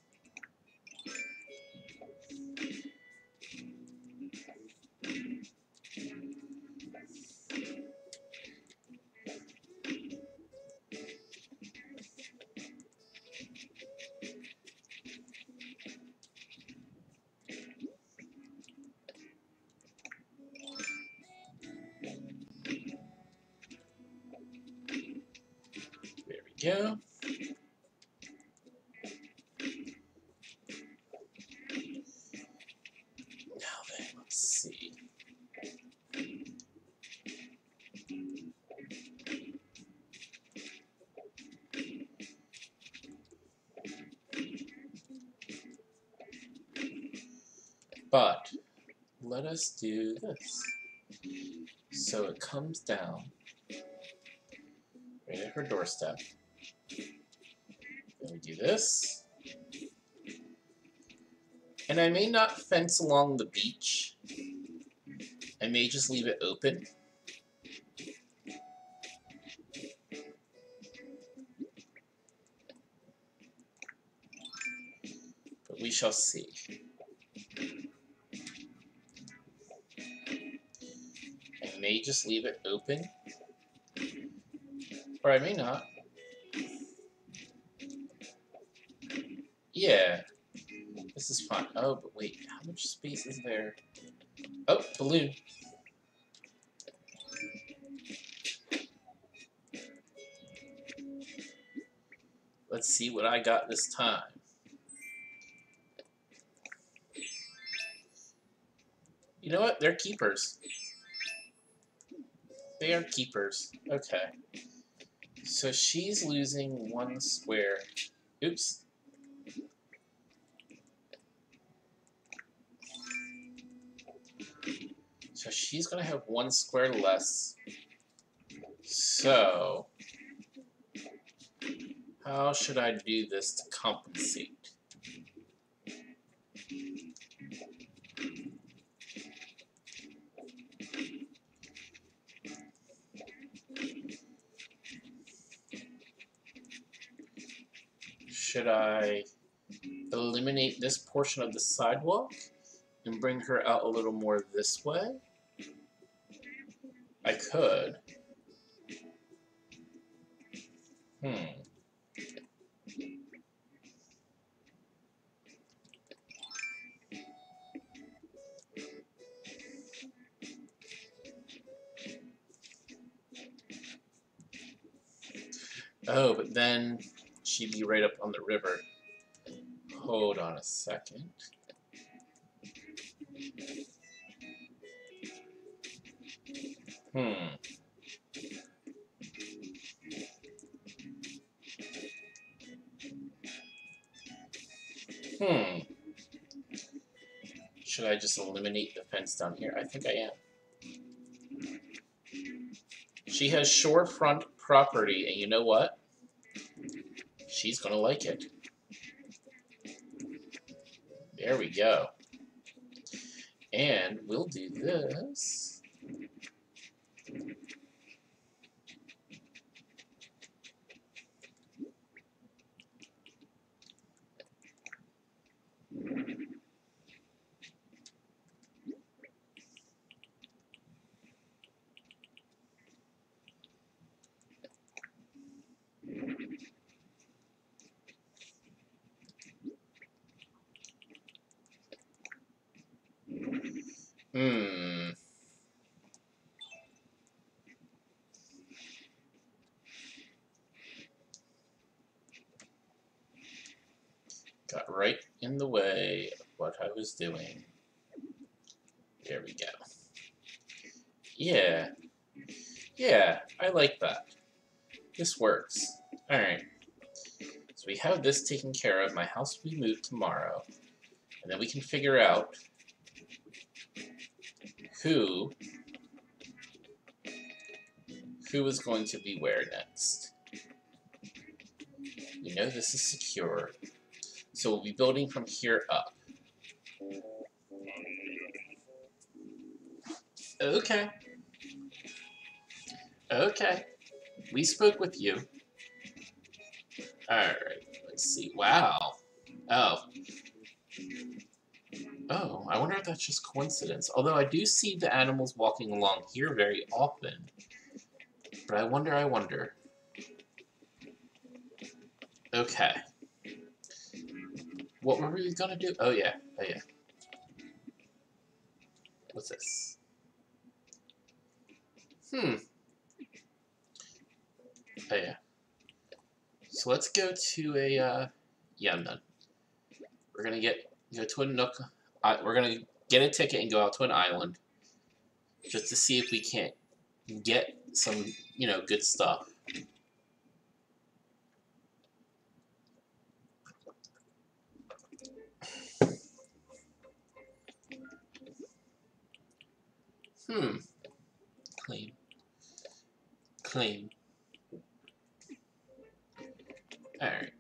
There we go. But let us do this. So it comes down right at her doorstep. Then we do this. And I may not fence along the beach. I may just leave it open. But we shall see. I may just leave it open. Or I may not. Yeah. This is fun. Oh, but wait, how much space is there? Oh, balloon. Let's see what I got this time. You know what? They're keepers. They are keepers. Okay. So she's losing one square. Oops. So she's gonna have one square less. So how should I do this to compensate? Should I eliminate this portion of the sidewalk and bring her out a little more this way? I could. Hmm. Oh, but then she'd be right up on the river. Hold on a second. Hmm. Hmm. Should I just eliminate the fence down here? I think I am. She has shorefront property, and you know what? She's gonna like it. There we go. And we'll do this. Hmm. Got right in the way of what I was doing. There we go. Yeah. Yeah, I like that. This works. Alright. So we have this taken care of. My house will be moved tomorrow. And then we can figure out Who, who is going to be where next. You know this is secure, so we'll be building from here up. Okay. Okay. We spoke with you. Alright, let's see. Wow. Oh. Oh, I wonder if that's just coincidence. Although I do see the animals walking along here very often. But I wonder, I wonder. Okay. What were we gonna do? Oh yeah, oh yeah. What's this? Hmm. Oh yeah. So let's go to a, uh... yeah, I'm done. We're gonna get, go to a nook. Uh, we're going to get a ticket and go out to an island just to see if we can't get some, you know, good stuff. Hmm. Claim. Claim. Alright.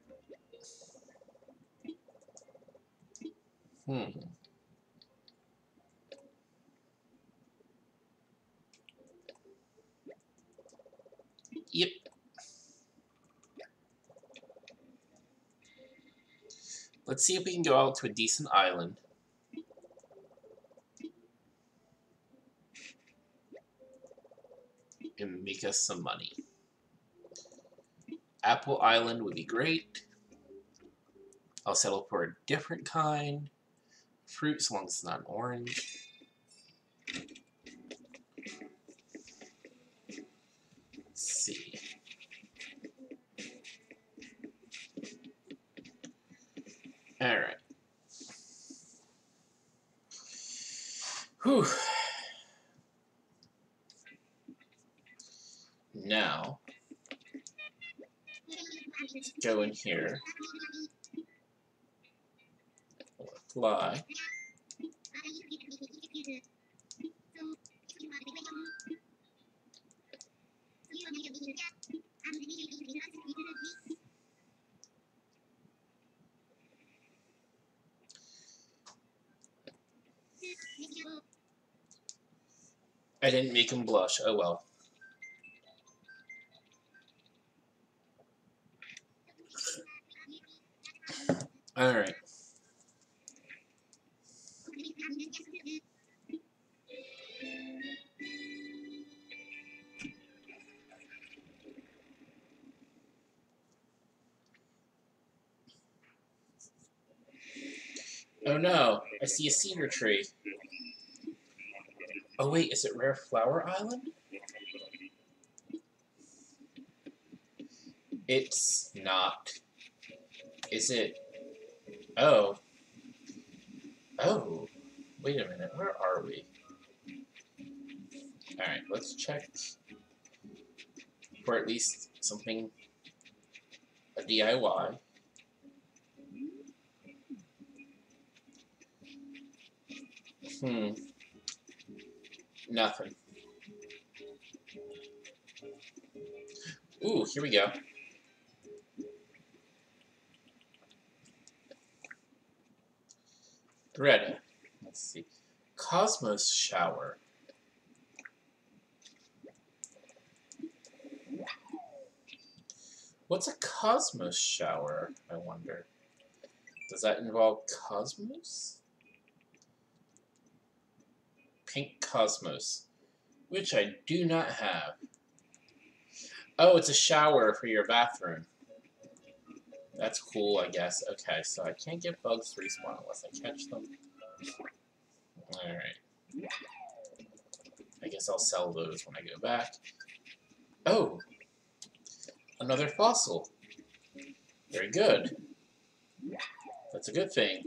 Hmm. Yep. Let's see if we can go out to a decent island. And make us some money. Apple Island would be great. I'll settle for a different kind. Fruit, as long as it's not orange. Let's see. Alright. Whew. Now, go in here, fly, I didn't make him blush, oh well. All right. Oh no, I see a cedar tree. Oh wait, is it Rare Flower Island? It's not. Is it? Oh. Oh. Wait a minute. Where are we? Alright, let's check for at least something, a D I Y. Hmm. Nothing. Ooh, here we go. Red. Let's see. Cosmos Shower. What's a Cosmos Shower, I wonder? Does that involve Cosmos? Pink Cosmos, which I do not have. Oh, it's a shower for your bathroom. That's cool, I guess. Okay, so I can't get bugs to respawn unless I catch them. Alright. I guess I'll sell those when I go back. Oh! Another fossil. Very good. That's a good thing.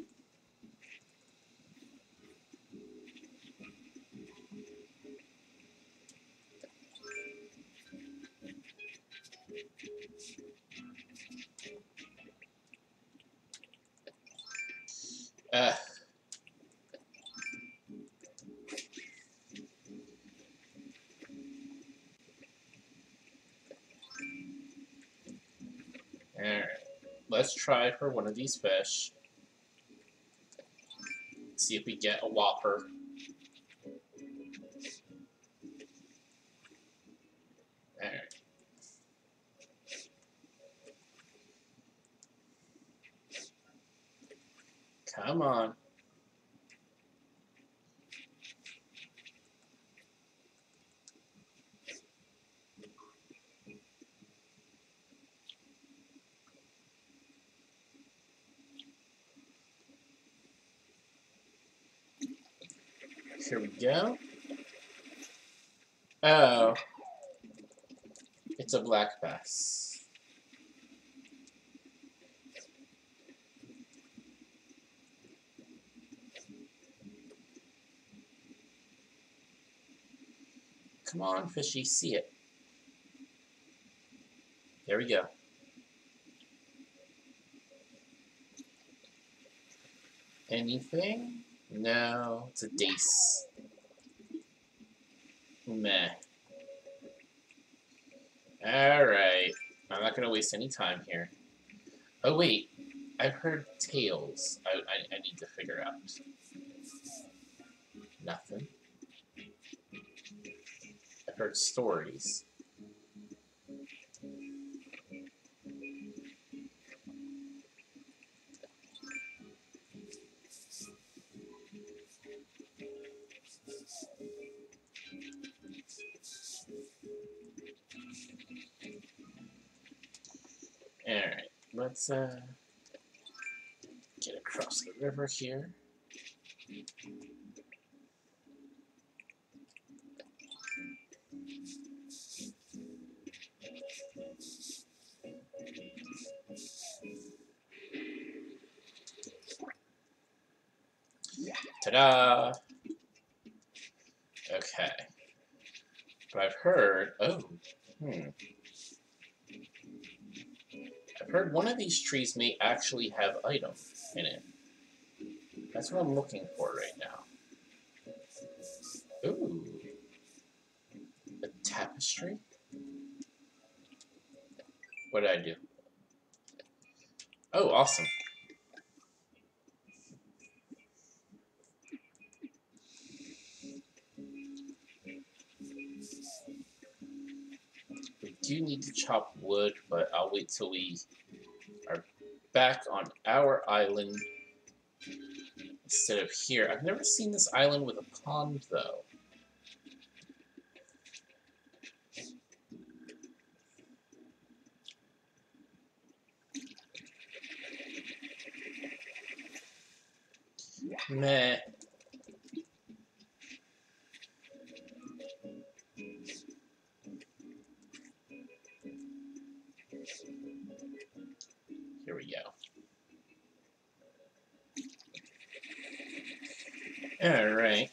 Uh, Alright, let's try for one of these fish. See if we get a whopper. Alright. Come on. Here we go. Oh. It's a black bass. Come on, fishy, see it. There we go. Anything? No, it's a dace. Meh. Alright. I'm not gonna waste any time here. Oh wait, I've heard tails. I, I, I need to figure out. Nothing. I've heard stories. Alright, let's uh, get across the river here. Ta-da! Okay. But I've heard... Oh. Hmm. I've heard one of these trees may actually have item in it. That's what I'm looking for right now. Ooh. A tapestry? What did I do? Oh, awesome. Do need to chop wood, but I'll wait till we are back on our island instead of here. I've never seen this island with a pond though. Meh. Here we go. Alright.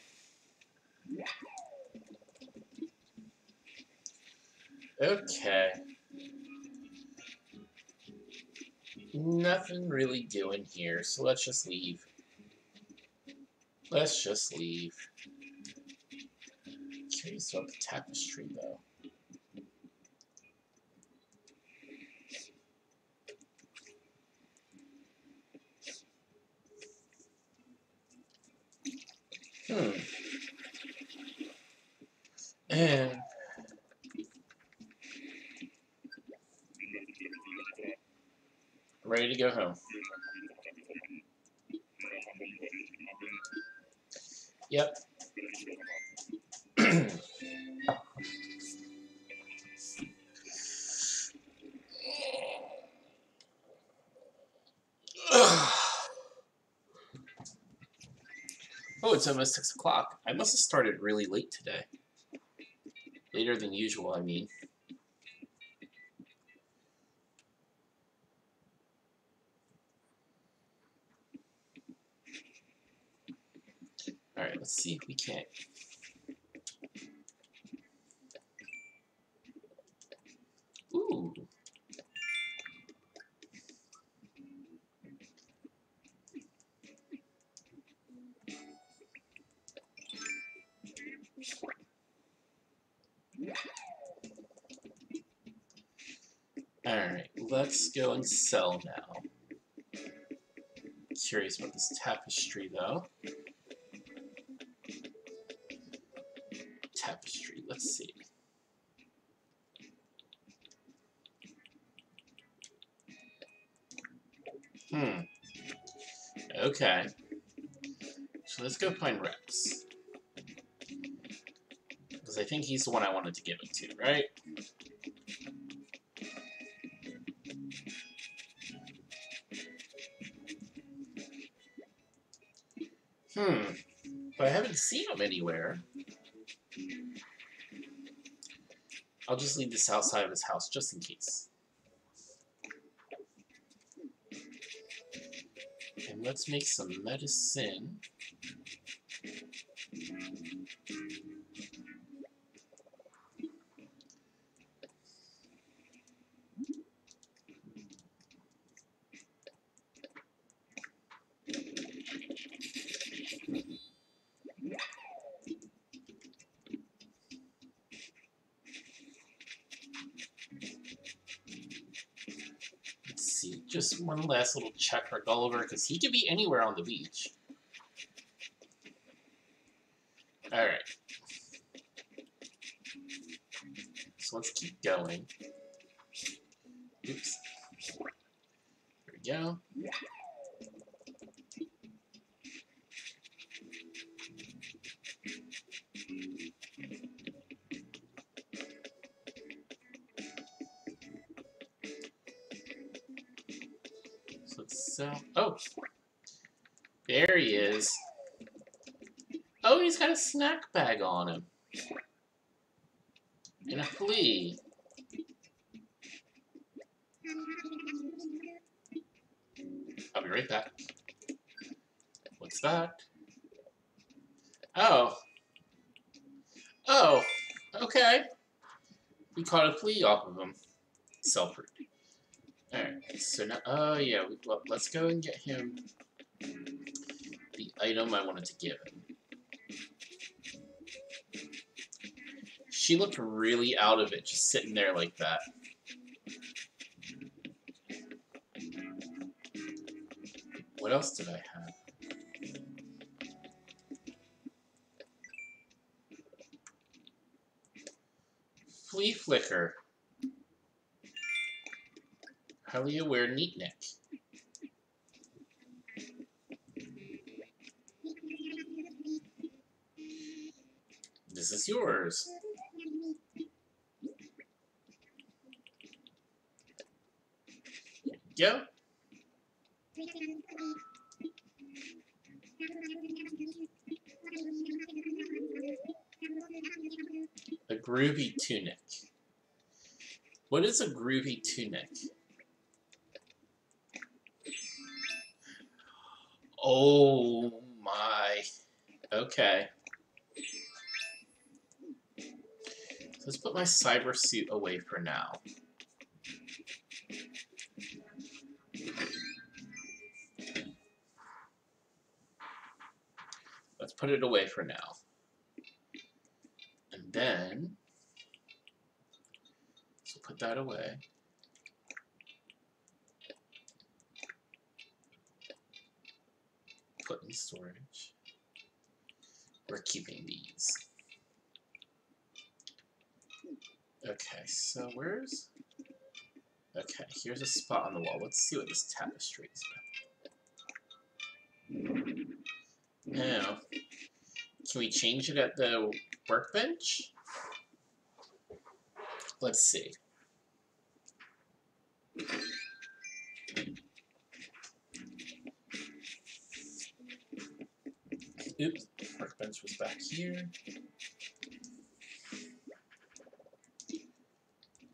Okay. Nothing really doing here, so let's just leave. Let's just leave. I'm curious about the tapestry though. Hmm. And ready to go home. Yep. Oh, it's almost six o'clock. I must have started really late today. Later than usual, I mean. Alright, let's see if we can't. Ooh. Alright, let's go and sell now. Curious about this tapestry though. Tapestry, let's see. Hmm. Okay. So let's go find Rex. Because I think he's the one I wanted to give it to, right? Hmm, but I haven't seen him anywhere. I'll just leave this outside of his house just in case. And let's make some medicine. One last little check for Gulliver, because he could be anywhere on the beach. going. Oops. There we go. So let's sell. Oh! There he is. Oh, he's got a snack bag on him. And a flea. I'll be right back. What's that? Oh. Oh. Okay. We caught a flea off of him. Selfred. Alright. So now, oh yeah. We, well, let's go and get him the item I wanted to give him. She looked really out of it, just sitting there like that. What else did I have? Flea Flicker. Highly aware Neatnik. This is yours. Go. A groovy tunic. What is a groovy tunic? Oh my. Okay. Let's put my cyber suit away for now. Let's put it away for now. And then, so put that away. Put in storage. We're keeping these. Okay, so where's... Okay, here's a spot on the wall. Let's see what this tapestry is about. Now, can we change it at the workbench? Let's see. Oops, workbench was back here.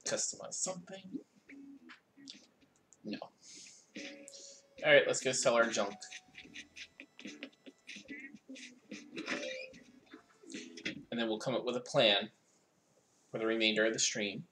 Customize something. No. Alright, let's go sell our junk. And then we'll come up with a plan for the remainder of the stream.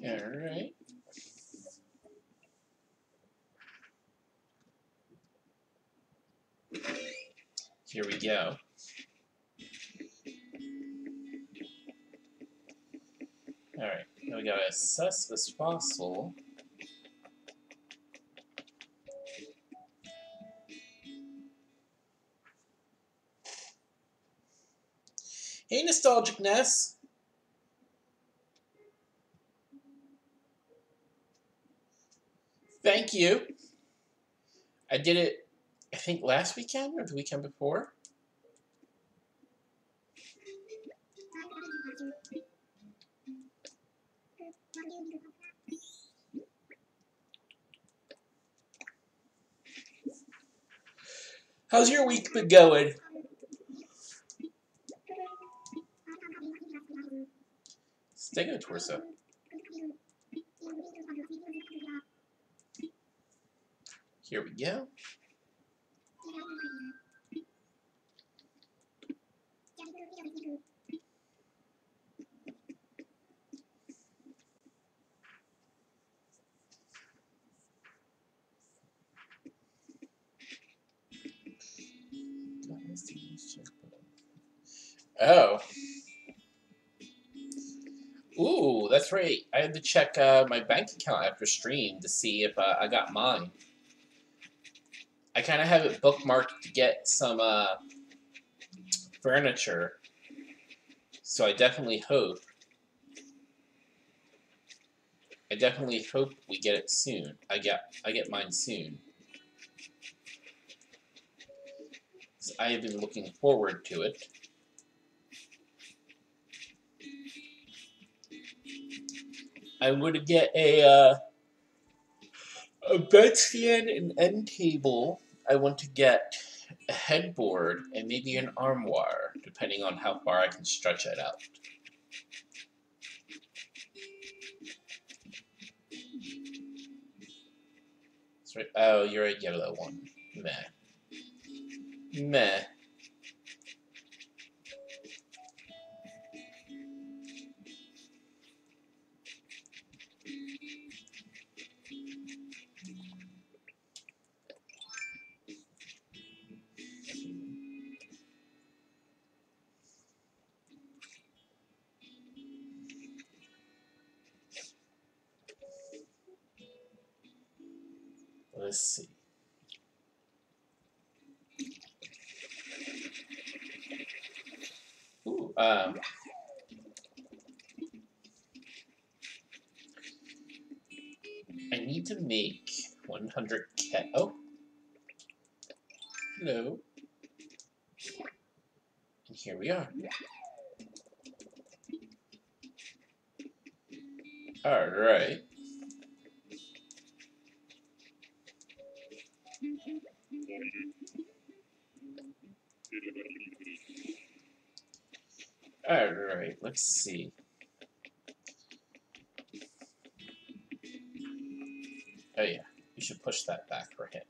Alright. Here we go. Alright, now we gotta assess this fossil. Hey, Nostalgic Ness! Thank you. I did it, I think, last weekend or the weekend before. How's your week been going? Stego torso. Here we go. Oh. Ooh, that's right. I had to check uh, my bank account after stream to see if uh, I got mine. I kind of have it bookmarked to get some uh, furniture, so I definitely hope. I definitely hope we get it soon. I get I get mine soon. So I have been looking forward to it. I'm going to get a, uh, a bed stand, an end table. I want to get a headboard and maybe an armoire, depending on how far I can stretch it out. Right. Oh, you're a yellow one. Meh. Meh. Let's see. Ooh, um, I need to make one hundred K. Oh, hello. And here we are. All right. All right, let's see. Oh yeah, we should push that back for him.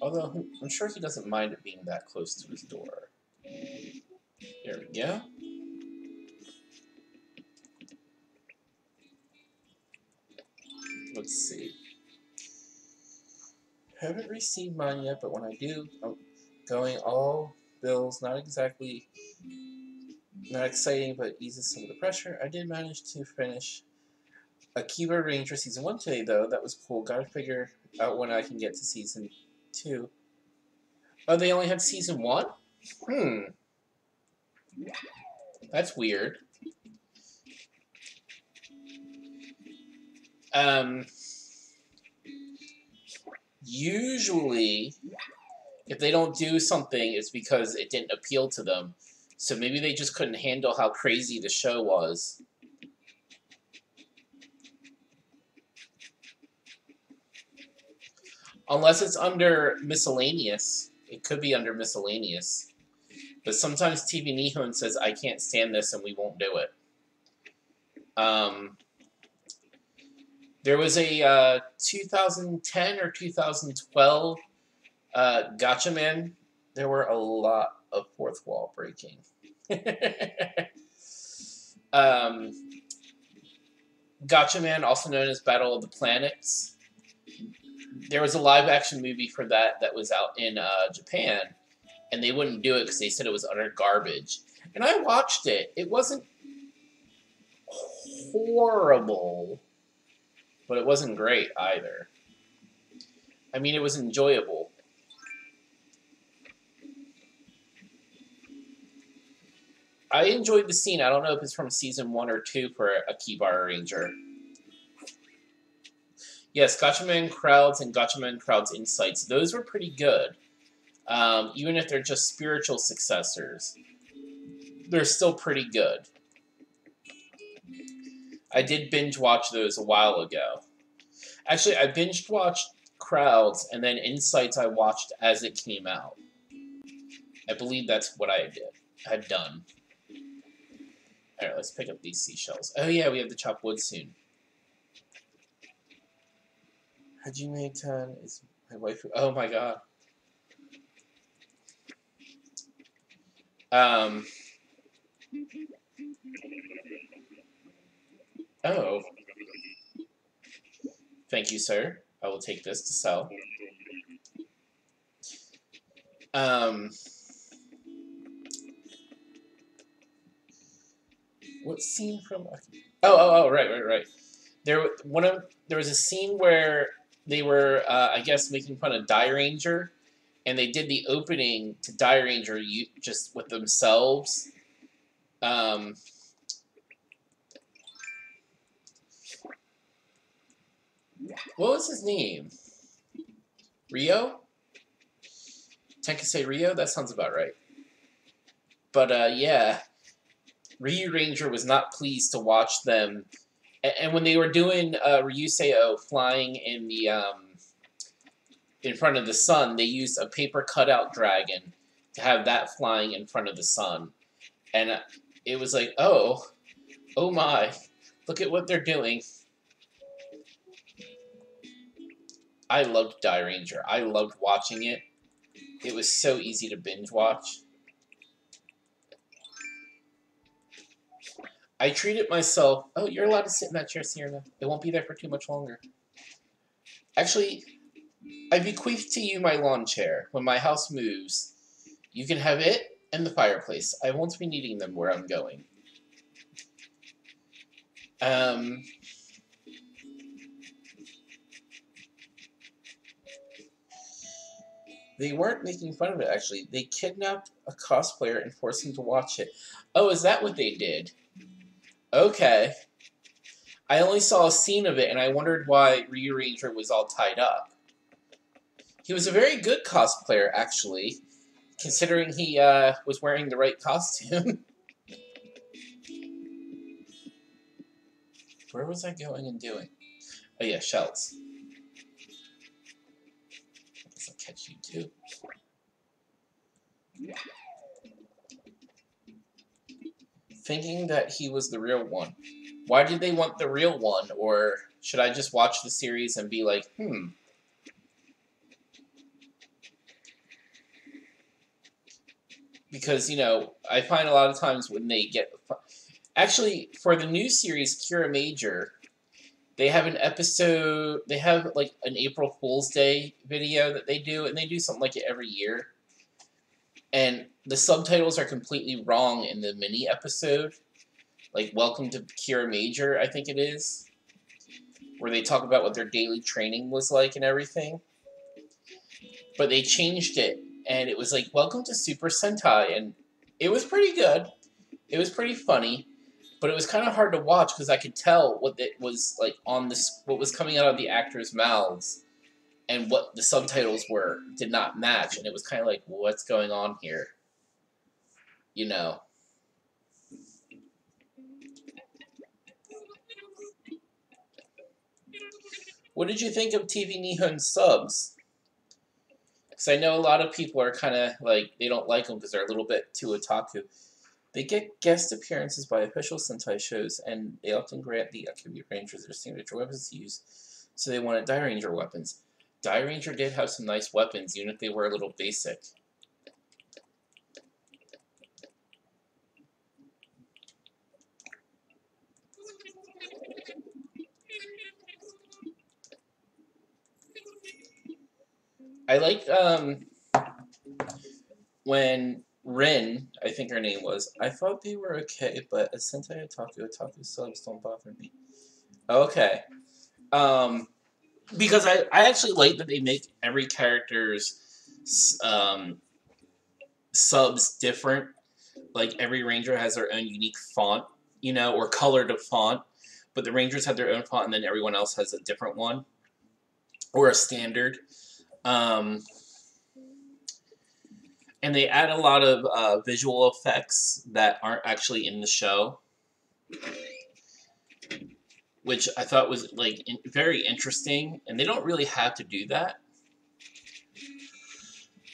Although I'm sure he doesn't mind it being that close to his door. There we go. Let's see. I haven't received mine yet, but when I do, I'm going all bills. Not exactly, not exciting, but eases some of the pressure. I did manage to finish Akibaranger Season one today, though. That was cool. Gotta figure out when I can get to Season two. Oh, they only have Season one? Hmm. That's weird. Um... Usually, if they don't do something, it's because it didn't appeal to them. So maybe they just couldn't handle how crazy the show was. Unless it's under miscellaneous. It could be under miscellaneous. But sometimes T V Nihon says, I can't stand this and we won't do it. Um... There was a uh, two thousand ten or two thousand twelve uh, Gatchaman. There were a lot of fourth wall breaking. um, Gatchaman, also known as Battle of the Planets. There was a live action movie for that that was out in uh, Japan, and they wouldn't do it because they said it was utter garbage. And I watched it. It wasn't horrible. But it wasn't great either. I mean, it was enjoyable. I enjoyed the scene. I don't know if it's from season one or two for Akibaranger. Yes, Gatchaman Crowds and Gatchaman Crowds Insights. Those were pretty good. Um, even if they're just spiritual successors, they're still pretty good. I did binge watch those a while ago. Actually, I binge watched Crowds and then Insights I watched as it came out. I believe that's what I did. I've done. All right, let's pick up these seashells. Oh yeah, we have to chop wood soon. Hajime-tan is my wife. Oh my god. Um. Oh. Thank you, sir. I will take this to sell. Um, what scene from? Oh, oh, oh, right, right, right. There, one of there was a scene where they were, uh, I guess, making fun of Dairanger, and they did the opening to Dairanger just with themselves. Um, what was his name? Ryo? Tenkasei Ryo? That sounds about right. But, uh, yeah. Ryu Ranger was not pleased to watch them. And, and when they were doing uh, Ryuseo flying in the, um, in front of the sun, they used a paper cutout dragon to have that flying in front of the sun. And it was like, oh, oh my, look at what they're doing. I loved Dairanger. I loved watching it. It was so easy to binge watch. I treated myself... Oh, you're allowed to sit in that chair, Sierra. It won't be there for too much longer. Actually, I bequeath to you my lawn chair. When my house moves, you can have it and the fireplace. I won't be needing them where I'm going. Um... They weren't making fun of it, actually. They kidnapped a cosplayer and forced him to watch it. Oh, is that what they did? Okay. I only saw a scene of it, and I wondered why Ryu Ranger was all tied up. He was a very good cosplayer, actually, considering he uh, was wearing the right costume. Where was I going and doing? Oh, yeah, shells. I'll catch you too. Thinking that he was the real one. Why did they want the real one? Or should I just watch the series and be like, hmm. Because, you know, I find a lot of times when they get... Actually, for the new series, Kiramager... They have an episode, they have like an April Fool's Day video that they do, and they do something like it every year. And the subtitles are completely wrong in the mini episode. Like, Welcome to Kyuranger, I think it is. Where they talk about what their daily training was like and everything. But they changed it, and it was like, Welcome to Super Sentai, and it was pretty good. It was pretty funny. But it was kind of hard to watch because I could tell what it was like on this, what was coming out of the actors' mouths, and what the subtitles were did not match, and it was kind of like, what's going on here? You know. What did you think of T V Nihon subs? Because I know a lot of people are kind of like they don't like them because they're a little bit too otaku. They get guest appearances by official Sentai shows, and they often grant the Akibaranger their signature weapons to use, so they wanted Dairanger weapons. Dairanger did have some nice weapons, even if they were a little basic. I like, um, when... Rin, I think her name was. I thought they were okay, but a Sentai Otaku Otaku subs don't bother me. Okay. Um, because I, I actually like that they make every character's um, subs different. Like, every ranger has their own unique font, you know, or color to font. But the rangers have their own font, and then everyone else has a different one. Or a standard. Um... And they add a lot of uh, visual effects that aren't actually in the show, which I thought was like in very interesting. And they don't really have to do that,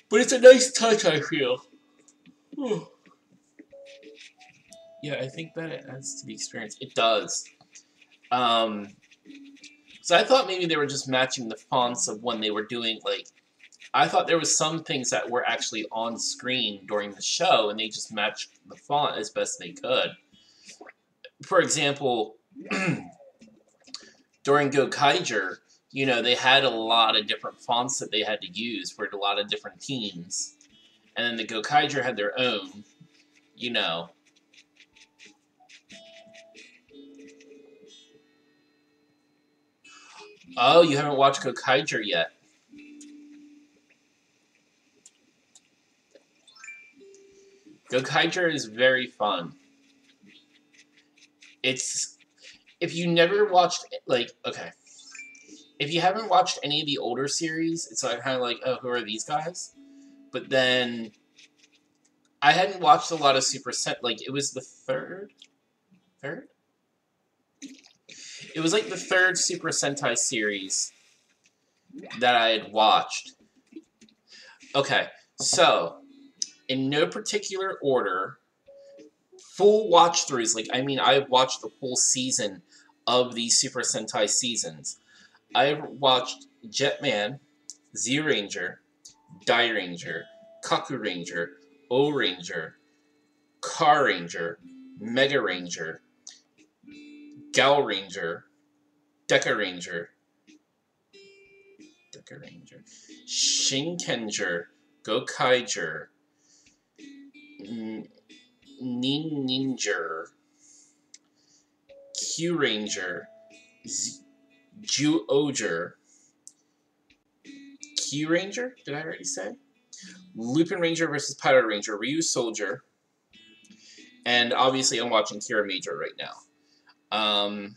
but it's a nice touch, I feel. Whew. Yeah, I think that it adds to the experience. It does. Um, so I thought maybe they were just matching the fonts of when they were doing like. I thought there was some things that were actually on screen during the show, and they just matched the font as best they could. For example, during Gokaiger, you know, they had a lot of different fonts that they had to use for a lot of different teams. And then the Gokaiger had their own, you know. Oh, you haven't watched Gokaiger yet. Gokaiger is very fun. It's, if you never watched, like, okay. If you haven't watched any of the older series, it's like, kind of like, oh, who are these guys? But then, I hadn't watched a lot of Super Sentai, like, it was the third? Third? It was like the third Super Sentai series that I had watched. Okay, so, in no particular order, full watch-throughs, like, I mean, I've watched the whole season of these Super Sentai seasons. I've watched Jetman, Z-Ranger, Dairanger, Kaku Ranger, O-Ranger, Car Ranger, Mega Ranger, Gal Ranger, Decker Ranger, Decker Ranger, Shinkenger, Gokaiger, Ninja, Kyuranger, Ju-Oger, Kyuranger, did I already say? Lupin Ranger versus Pirate Ranger, Ryu Soldier, and obviously I'm watching Kiramager right now. Um,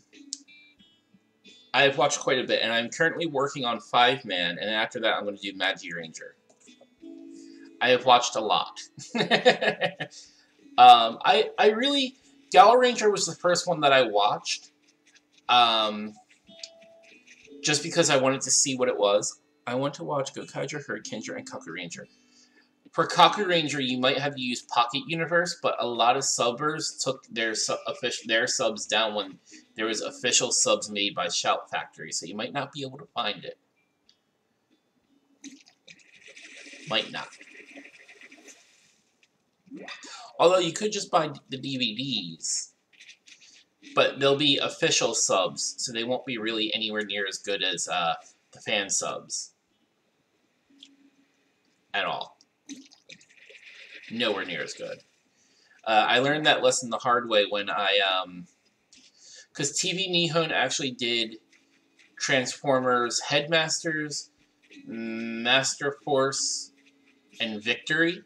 I've watched quite a bit, and I'm currently working on Five Man, and after that I'm going to do Magi Ranger. I have watched a lot. um, I, I really... Gal Ranger was the first one that I watched. Um, just because I wanted to see what it was. I want to watch Gokaiger, Hurricanger, and Kakuranger. For Kakuranger, you might have to use Pocket Universe, but a lot of subbers took their, sub their subs down when there was official subs made by Shout Factory, so you might not be able to find it. Might not. Although you could just buy the D V Ds, but they'll be official subs, so they won't be really anywhere near as good as uh, the fan subs. At all. Nowhere near as good. Uh, I learned that lesson the hard way when I, um... because T V Nihon actually did Transformers Headmasters, Masterforce, and Victory.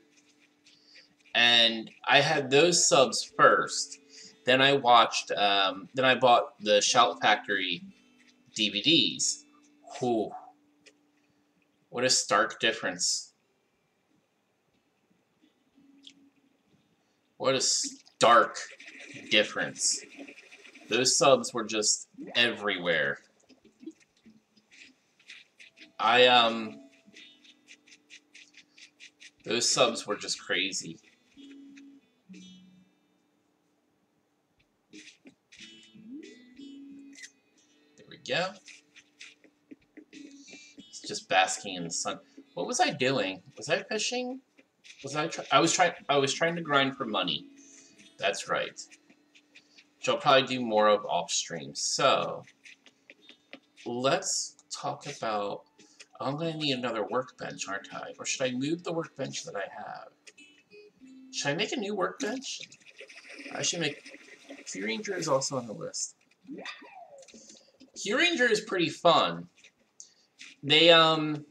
And I had those subs first. Then I watched, um, then I bought the Shout Factory D V Ds. Whew. What a stark difference. What a stark difference. Those subs were just everywhere. I, um... Those subs were just crazy. Yeah. It's just basking in the sun. What was I doing? Was I fishing? Was I try I was trying I was trying to grind for money. That's right. Which I'll probably do more of off stream. So let's talk about, I'm gonna need another workbench, aren't I? Or should I move the workbench that I have? Should I make a new workbench? I should make Kyuranger is also on the list. Kyuranger is pretty fun. They, um,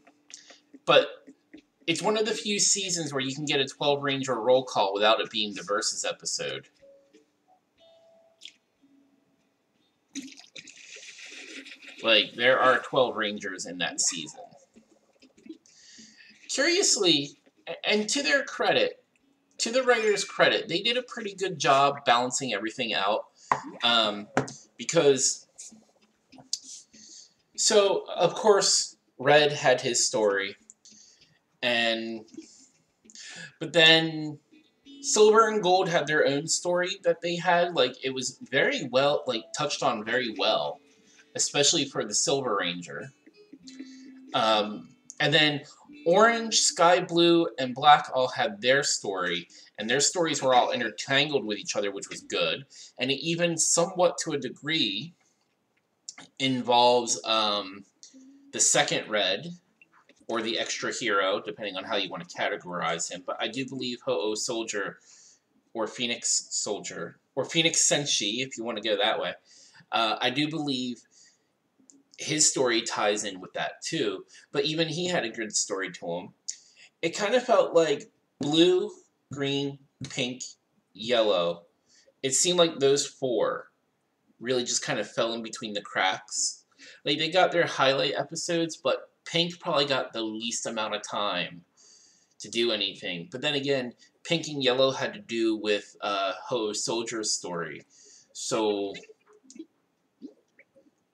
but it's one of the few seasons where you can get a twelve Ranger roll call without it being the Versus episode. Like, there are twelve Rangers in that season. Curiously, and to their credit, to the writers' credit, they did a pretty good job balancing everything out, um, because... So, of course, Red had his story, and but then Silver and Gold had their own story that they had. Like, it was very well, like, touched on very well, especially for the Silver Ranger. Um, and then Orange, Sky Blue, and Black all had their story, and their stories were all intertangled with each other, which was good, and it even somewhat to a degree... involves um, the second Red, or the extra hero, depending on how you want to categorize him. But I do believe Ho-Oh Soldier, or Phoenix Soldier, or Phoenix Senshi, if you want to go that way. Uh, I do believe his story ties in with that too, but even he had a good story to him. It kind of felt like blue, green, pink, yellow. It seemed like those four really just kind of fell in between the cracks. Like, they got their highlight episodes, but pink probably got the least amount of time to do anything. But then again, pink and yellow had to do with uh, Ho-Oh Soldier's story. So,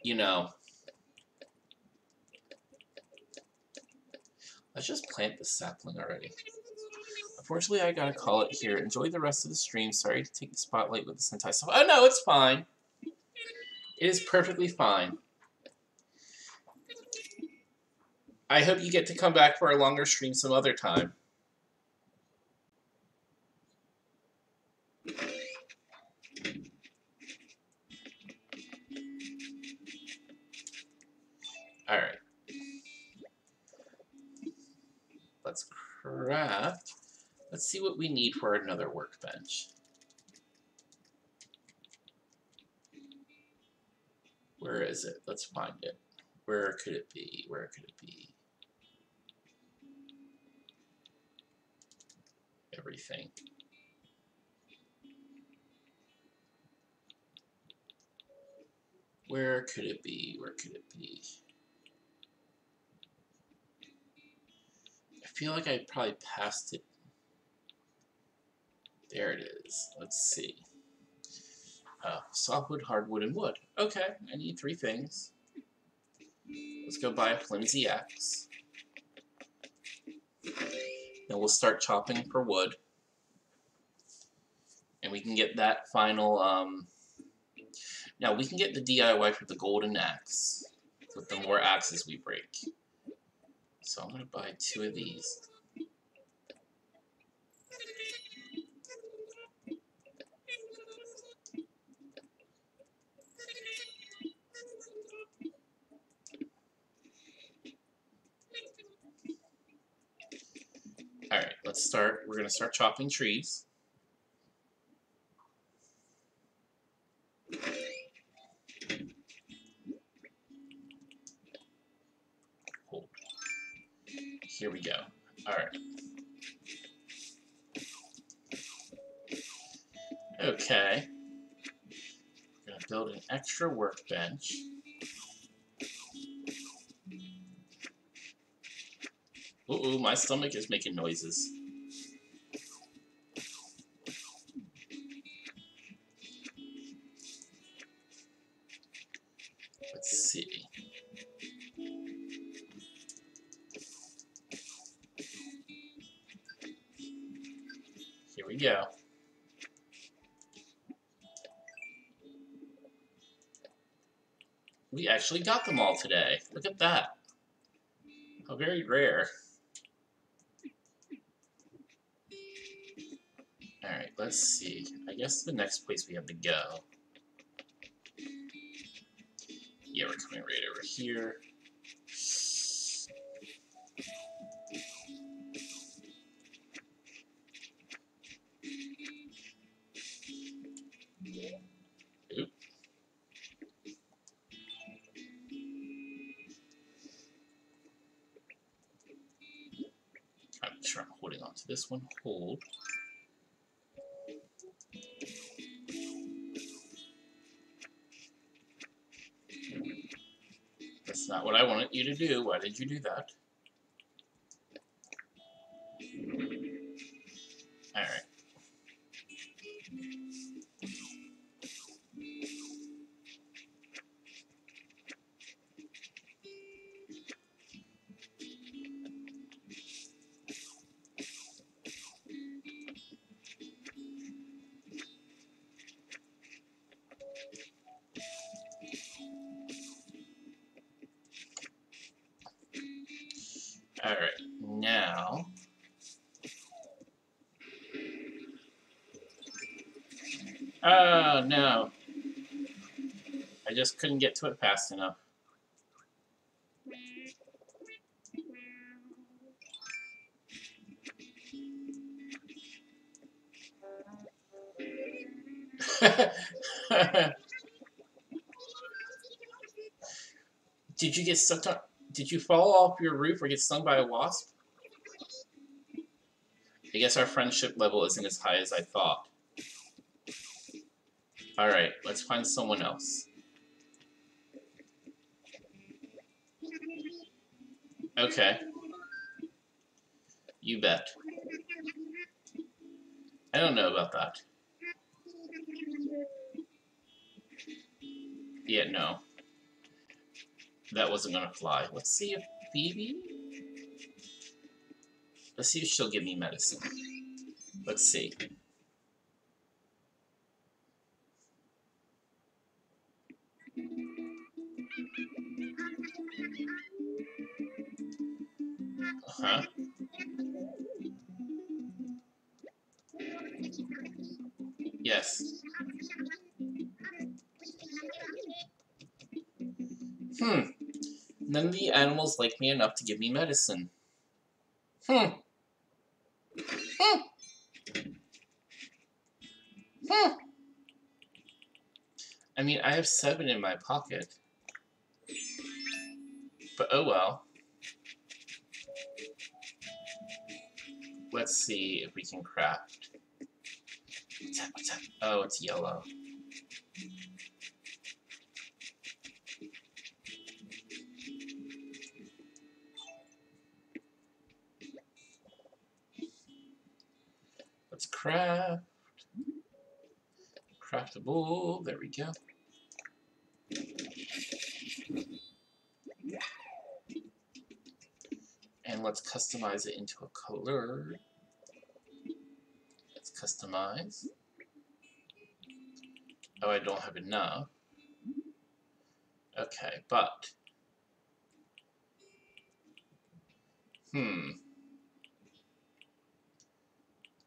you know. Let's just plant the sapling already. Unfortunately, I gotta call it here. Enjoy the rest of the stream. Sorry to take the spotlight with this entire stuff. Oh no, it's fine. It is perfectly fine. I hope you get to come back for a longer stream some other time. Alright. Let's craft. Let's see what we need for another workbench. Where is it? Let's find it. Where could it be? Where could it be? Everything. Where could it be? Where could it be? I feel like I probably passed it. There it is. Let's see. Uh, softwood, hardwood, and wood. Okay, I need three things. Let's go buy a flimsy axe. Then we'll start chopping for wood. And we can get that final... Um... Now, we can get the D I Y for the golden axe, with the more axes we break. So I'm going to buy two of these. Alright, let's start. We're going to start chopping trees. Here we go. Alright. Okay. We're going to build an extra workbench. Ooh, my stomach is making noises. Let's see. Here we go. We actually got them all today. Look at that. How very rare. Alright, let's see. I guess the next place we have to go. Yeah, we're coming right over here. Oop. I'm sure I'm holding on to this one. Hold. That's not what I wanted you to do. Why did you do that? All right. Oh, no. I just couldn't get to it fast enough. Did you get sucked on? Did you fall off your roof or get stung by a wasp? I guess our friendship level isn't as high as I thought. Alright, let's find someone else. Okay. You bet. I don't know about that. Yeah, no. That wasn't gonna fly. Let's see if Phoebe... Let's see if she'll give me medicine. Let's see. Uh-huh. Yes. Hmm. None of the animals like me enough to give me medicine. Hmm. Hmm. Hmm. I mean, I have seven in my pocket. But oh well. Let's see if we can craft. What's that? What's that? Oh, it's yellow. Let's craft. Craftable. There we go. And let's customize it into a color. Let's customize. Oh, I don't have enough. Okay, but... Hmm.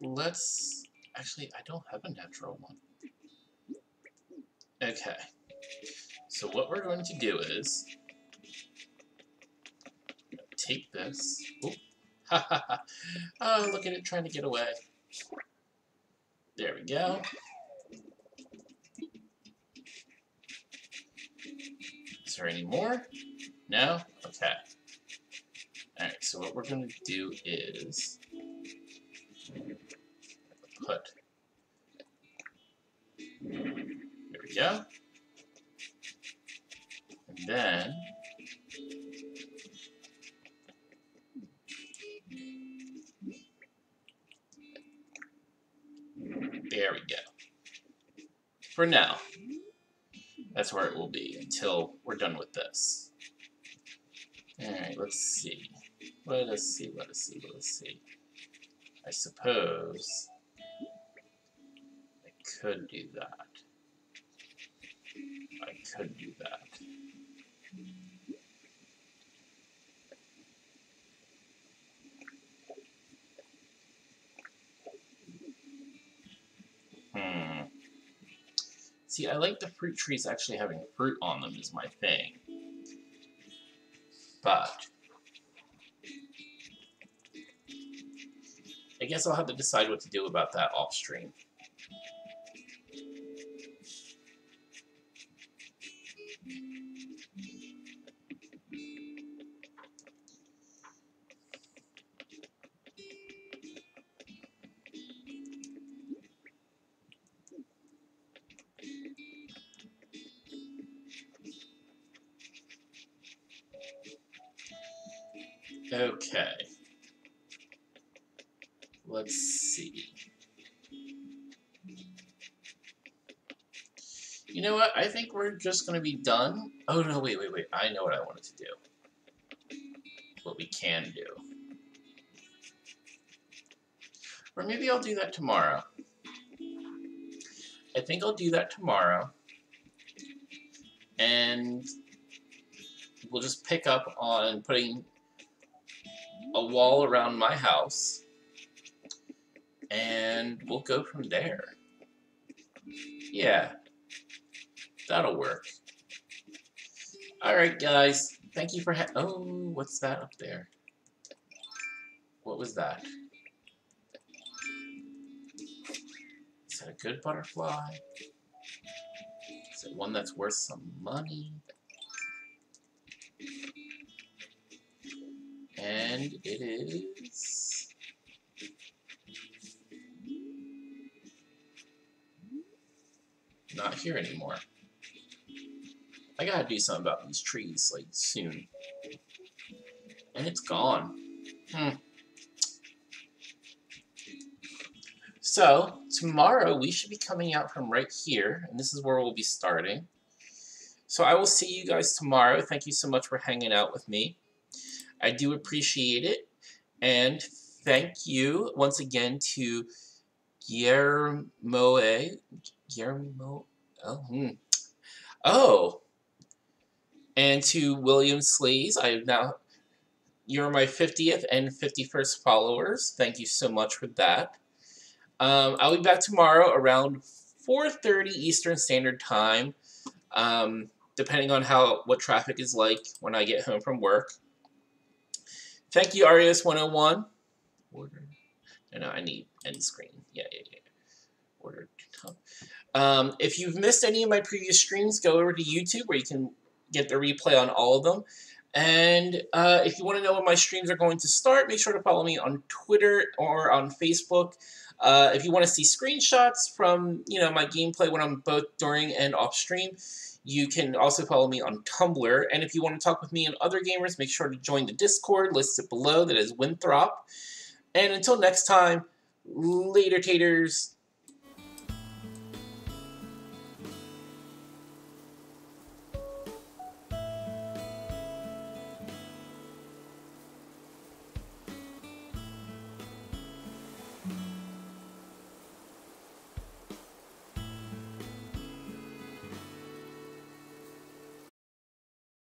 Let's... Actually, I don't have a natural one. Okay. So what we're going to do is... Take this. Oop. Ha ha ha. Oh, look at it trying to get away. There we go. Is there any more? No? Okay. Alright, so what we're going to do is... Put. There we go. And then... There we go. For now. That's where it will be until we're done with this. Alright, let's see. Let us see, let us see, let us see. I suppose I could do that. I could do that. Hmm. See, I like the fruit trees actually having fruit on them is my thing. But I guess I'll have to decide what to do about that off stream. Okay. Let's see. You know what? I think we're just going to be done. Oh, no, wait, wait, wait. I know what I wanted to do. What we can do. Or maybe I'll do that tomorrow. I think I'll do that tomorrow. And we'll just pick up on putting... a wall around my house, and we'll go from there. Yeah, that'll work. Alright guys, thank you for ha- oh, what's that up there? What was that? Is that a good butterfly? actually one that's worth some money. And it is... not here anymore. I gotta do something about these trees, like, soon. And it's gone. Hmm. So, tomorrow we should be coming out from right here, and this is where we'll be starting. So I will see you guys tomorrow. Thank you so much for hanging out with me. I do appreciate it, and thank you once again to Guillermoe, Guillermo, oh, hmm. oh, and to William Slees. I have now, you're my fiftieth and fifty-first followers. Thank you so much for that. Um, I'll be back tomorrow around four thirty Eastern Standard Time, um, depending on how what traffic is like when I get home from work. Thank you, R E S one oh one. Order. No, no, I need end screen. Yeah, yeah, yeah. Order. Um, if you've missed any of my previous streams, go over to YouTube where you can get the replay on all of them. And uh, if you want to know when my streams are going to start, make sure to follow me on Twitter or on Facebook. Uh, if you want to see screenshots from, you know, my gameplay when I'm both during and off stream, you can also follow me on Tumblr. And if you want to talk with me and other gamers, make sure to join the Discord listed below. That is Winthrop. And until next time, later taters.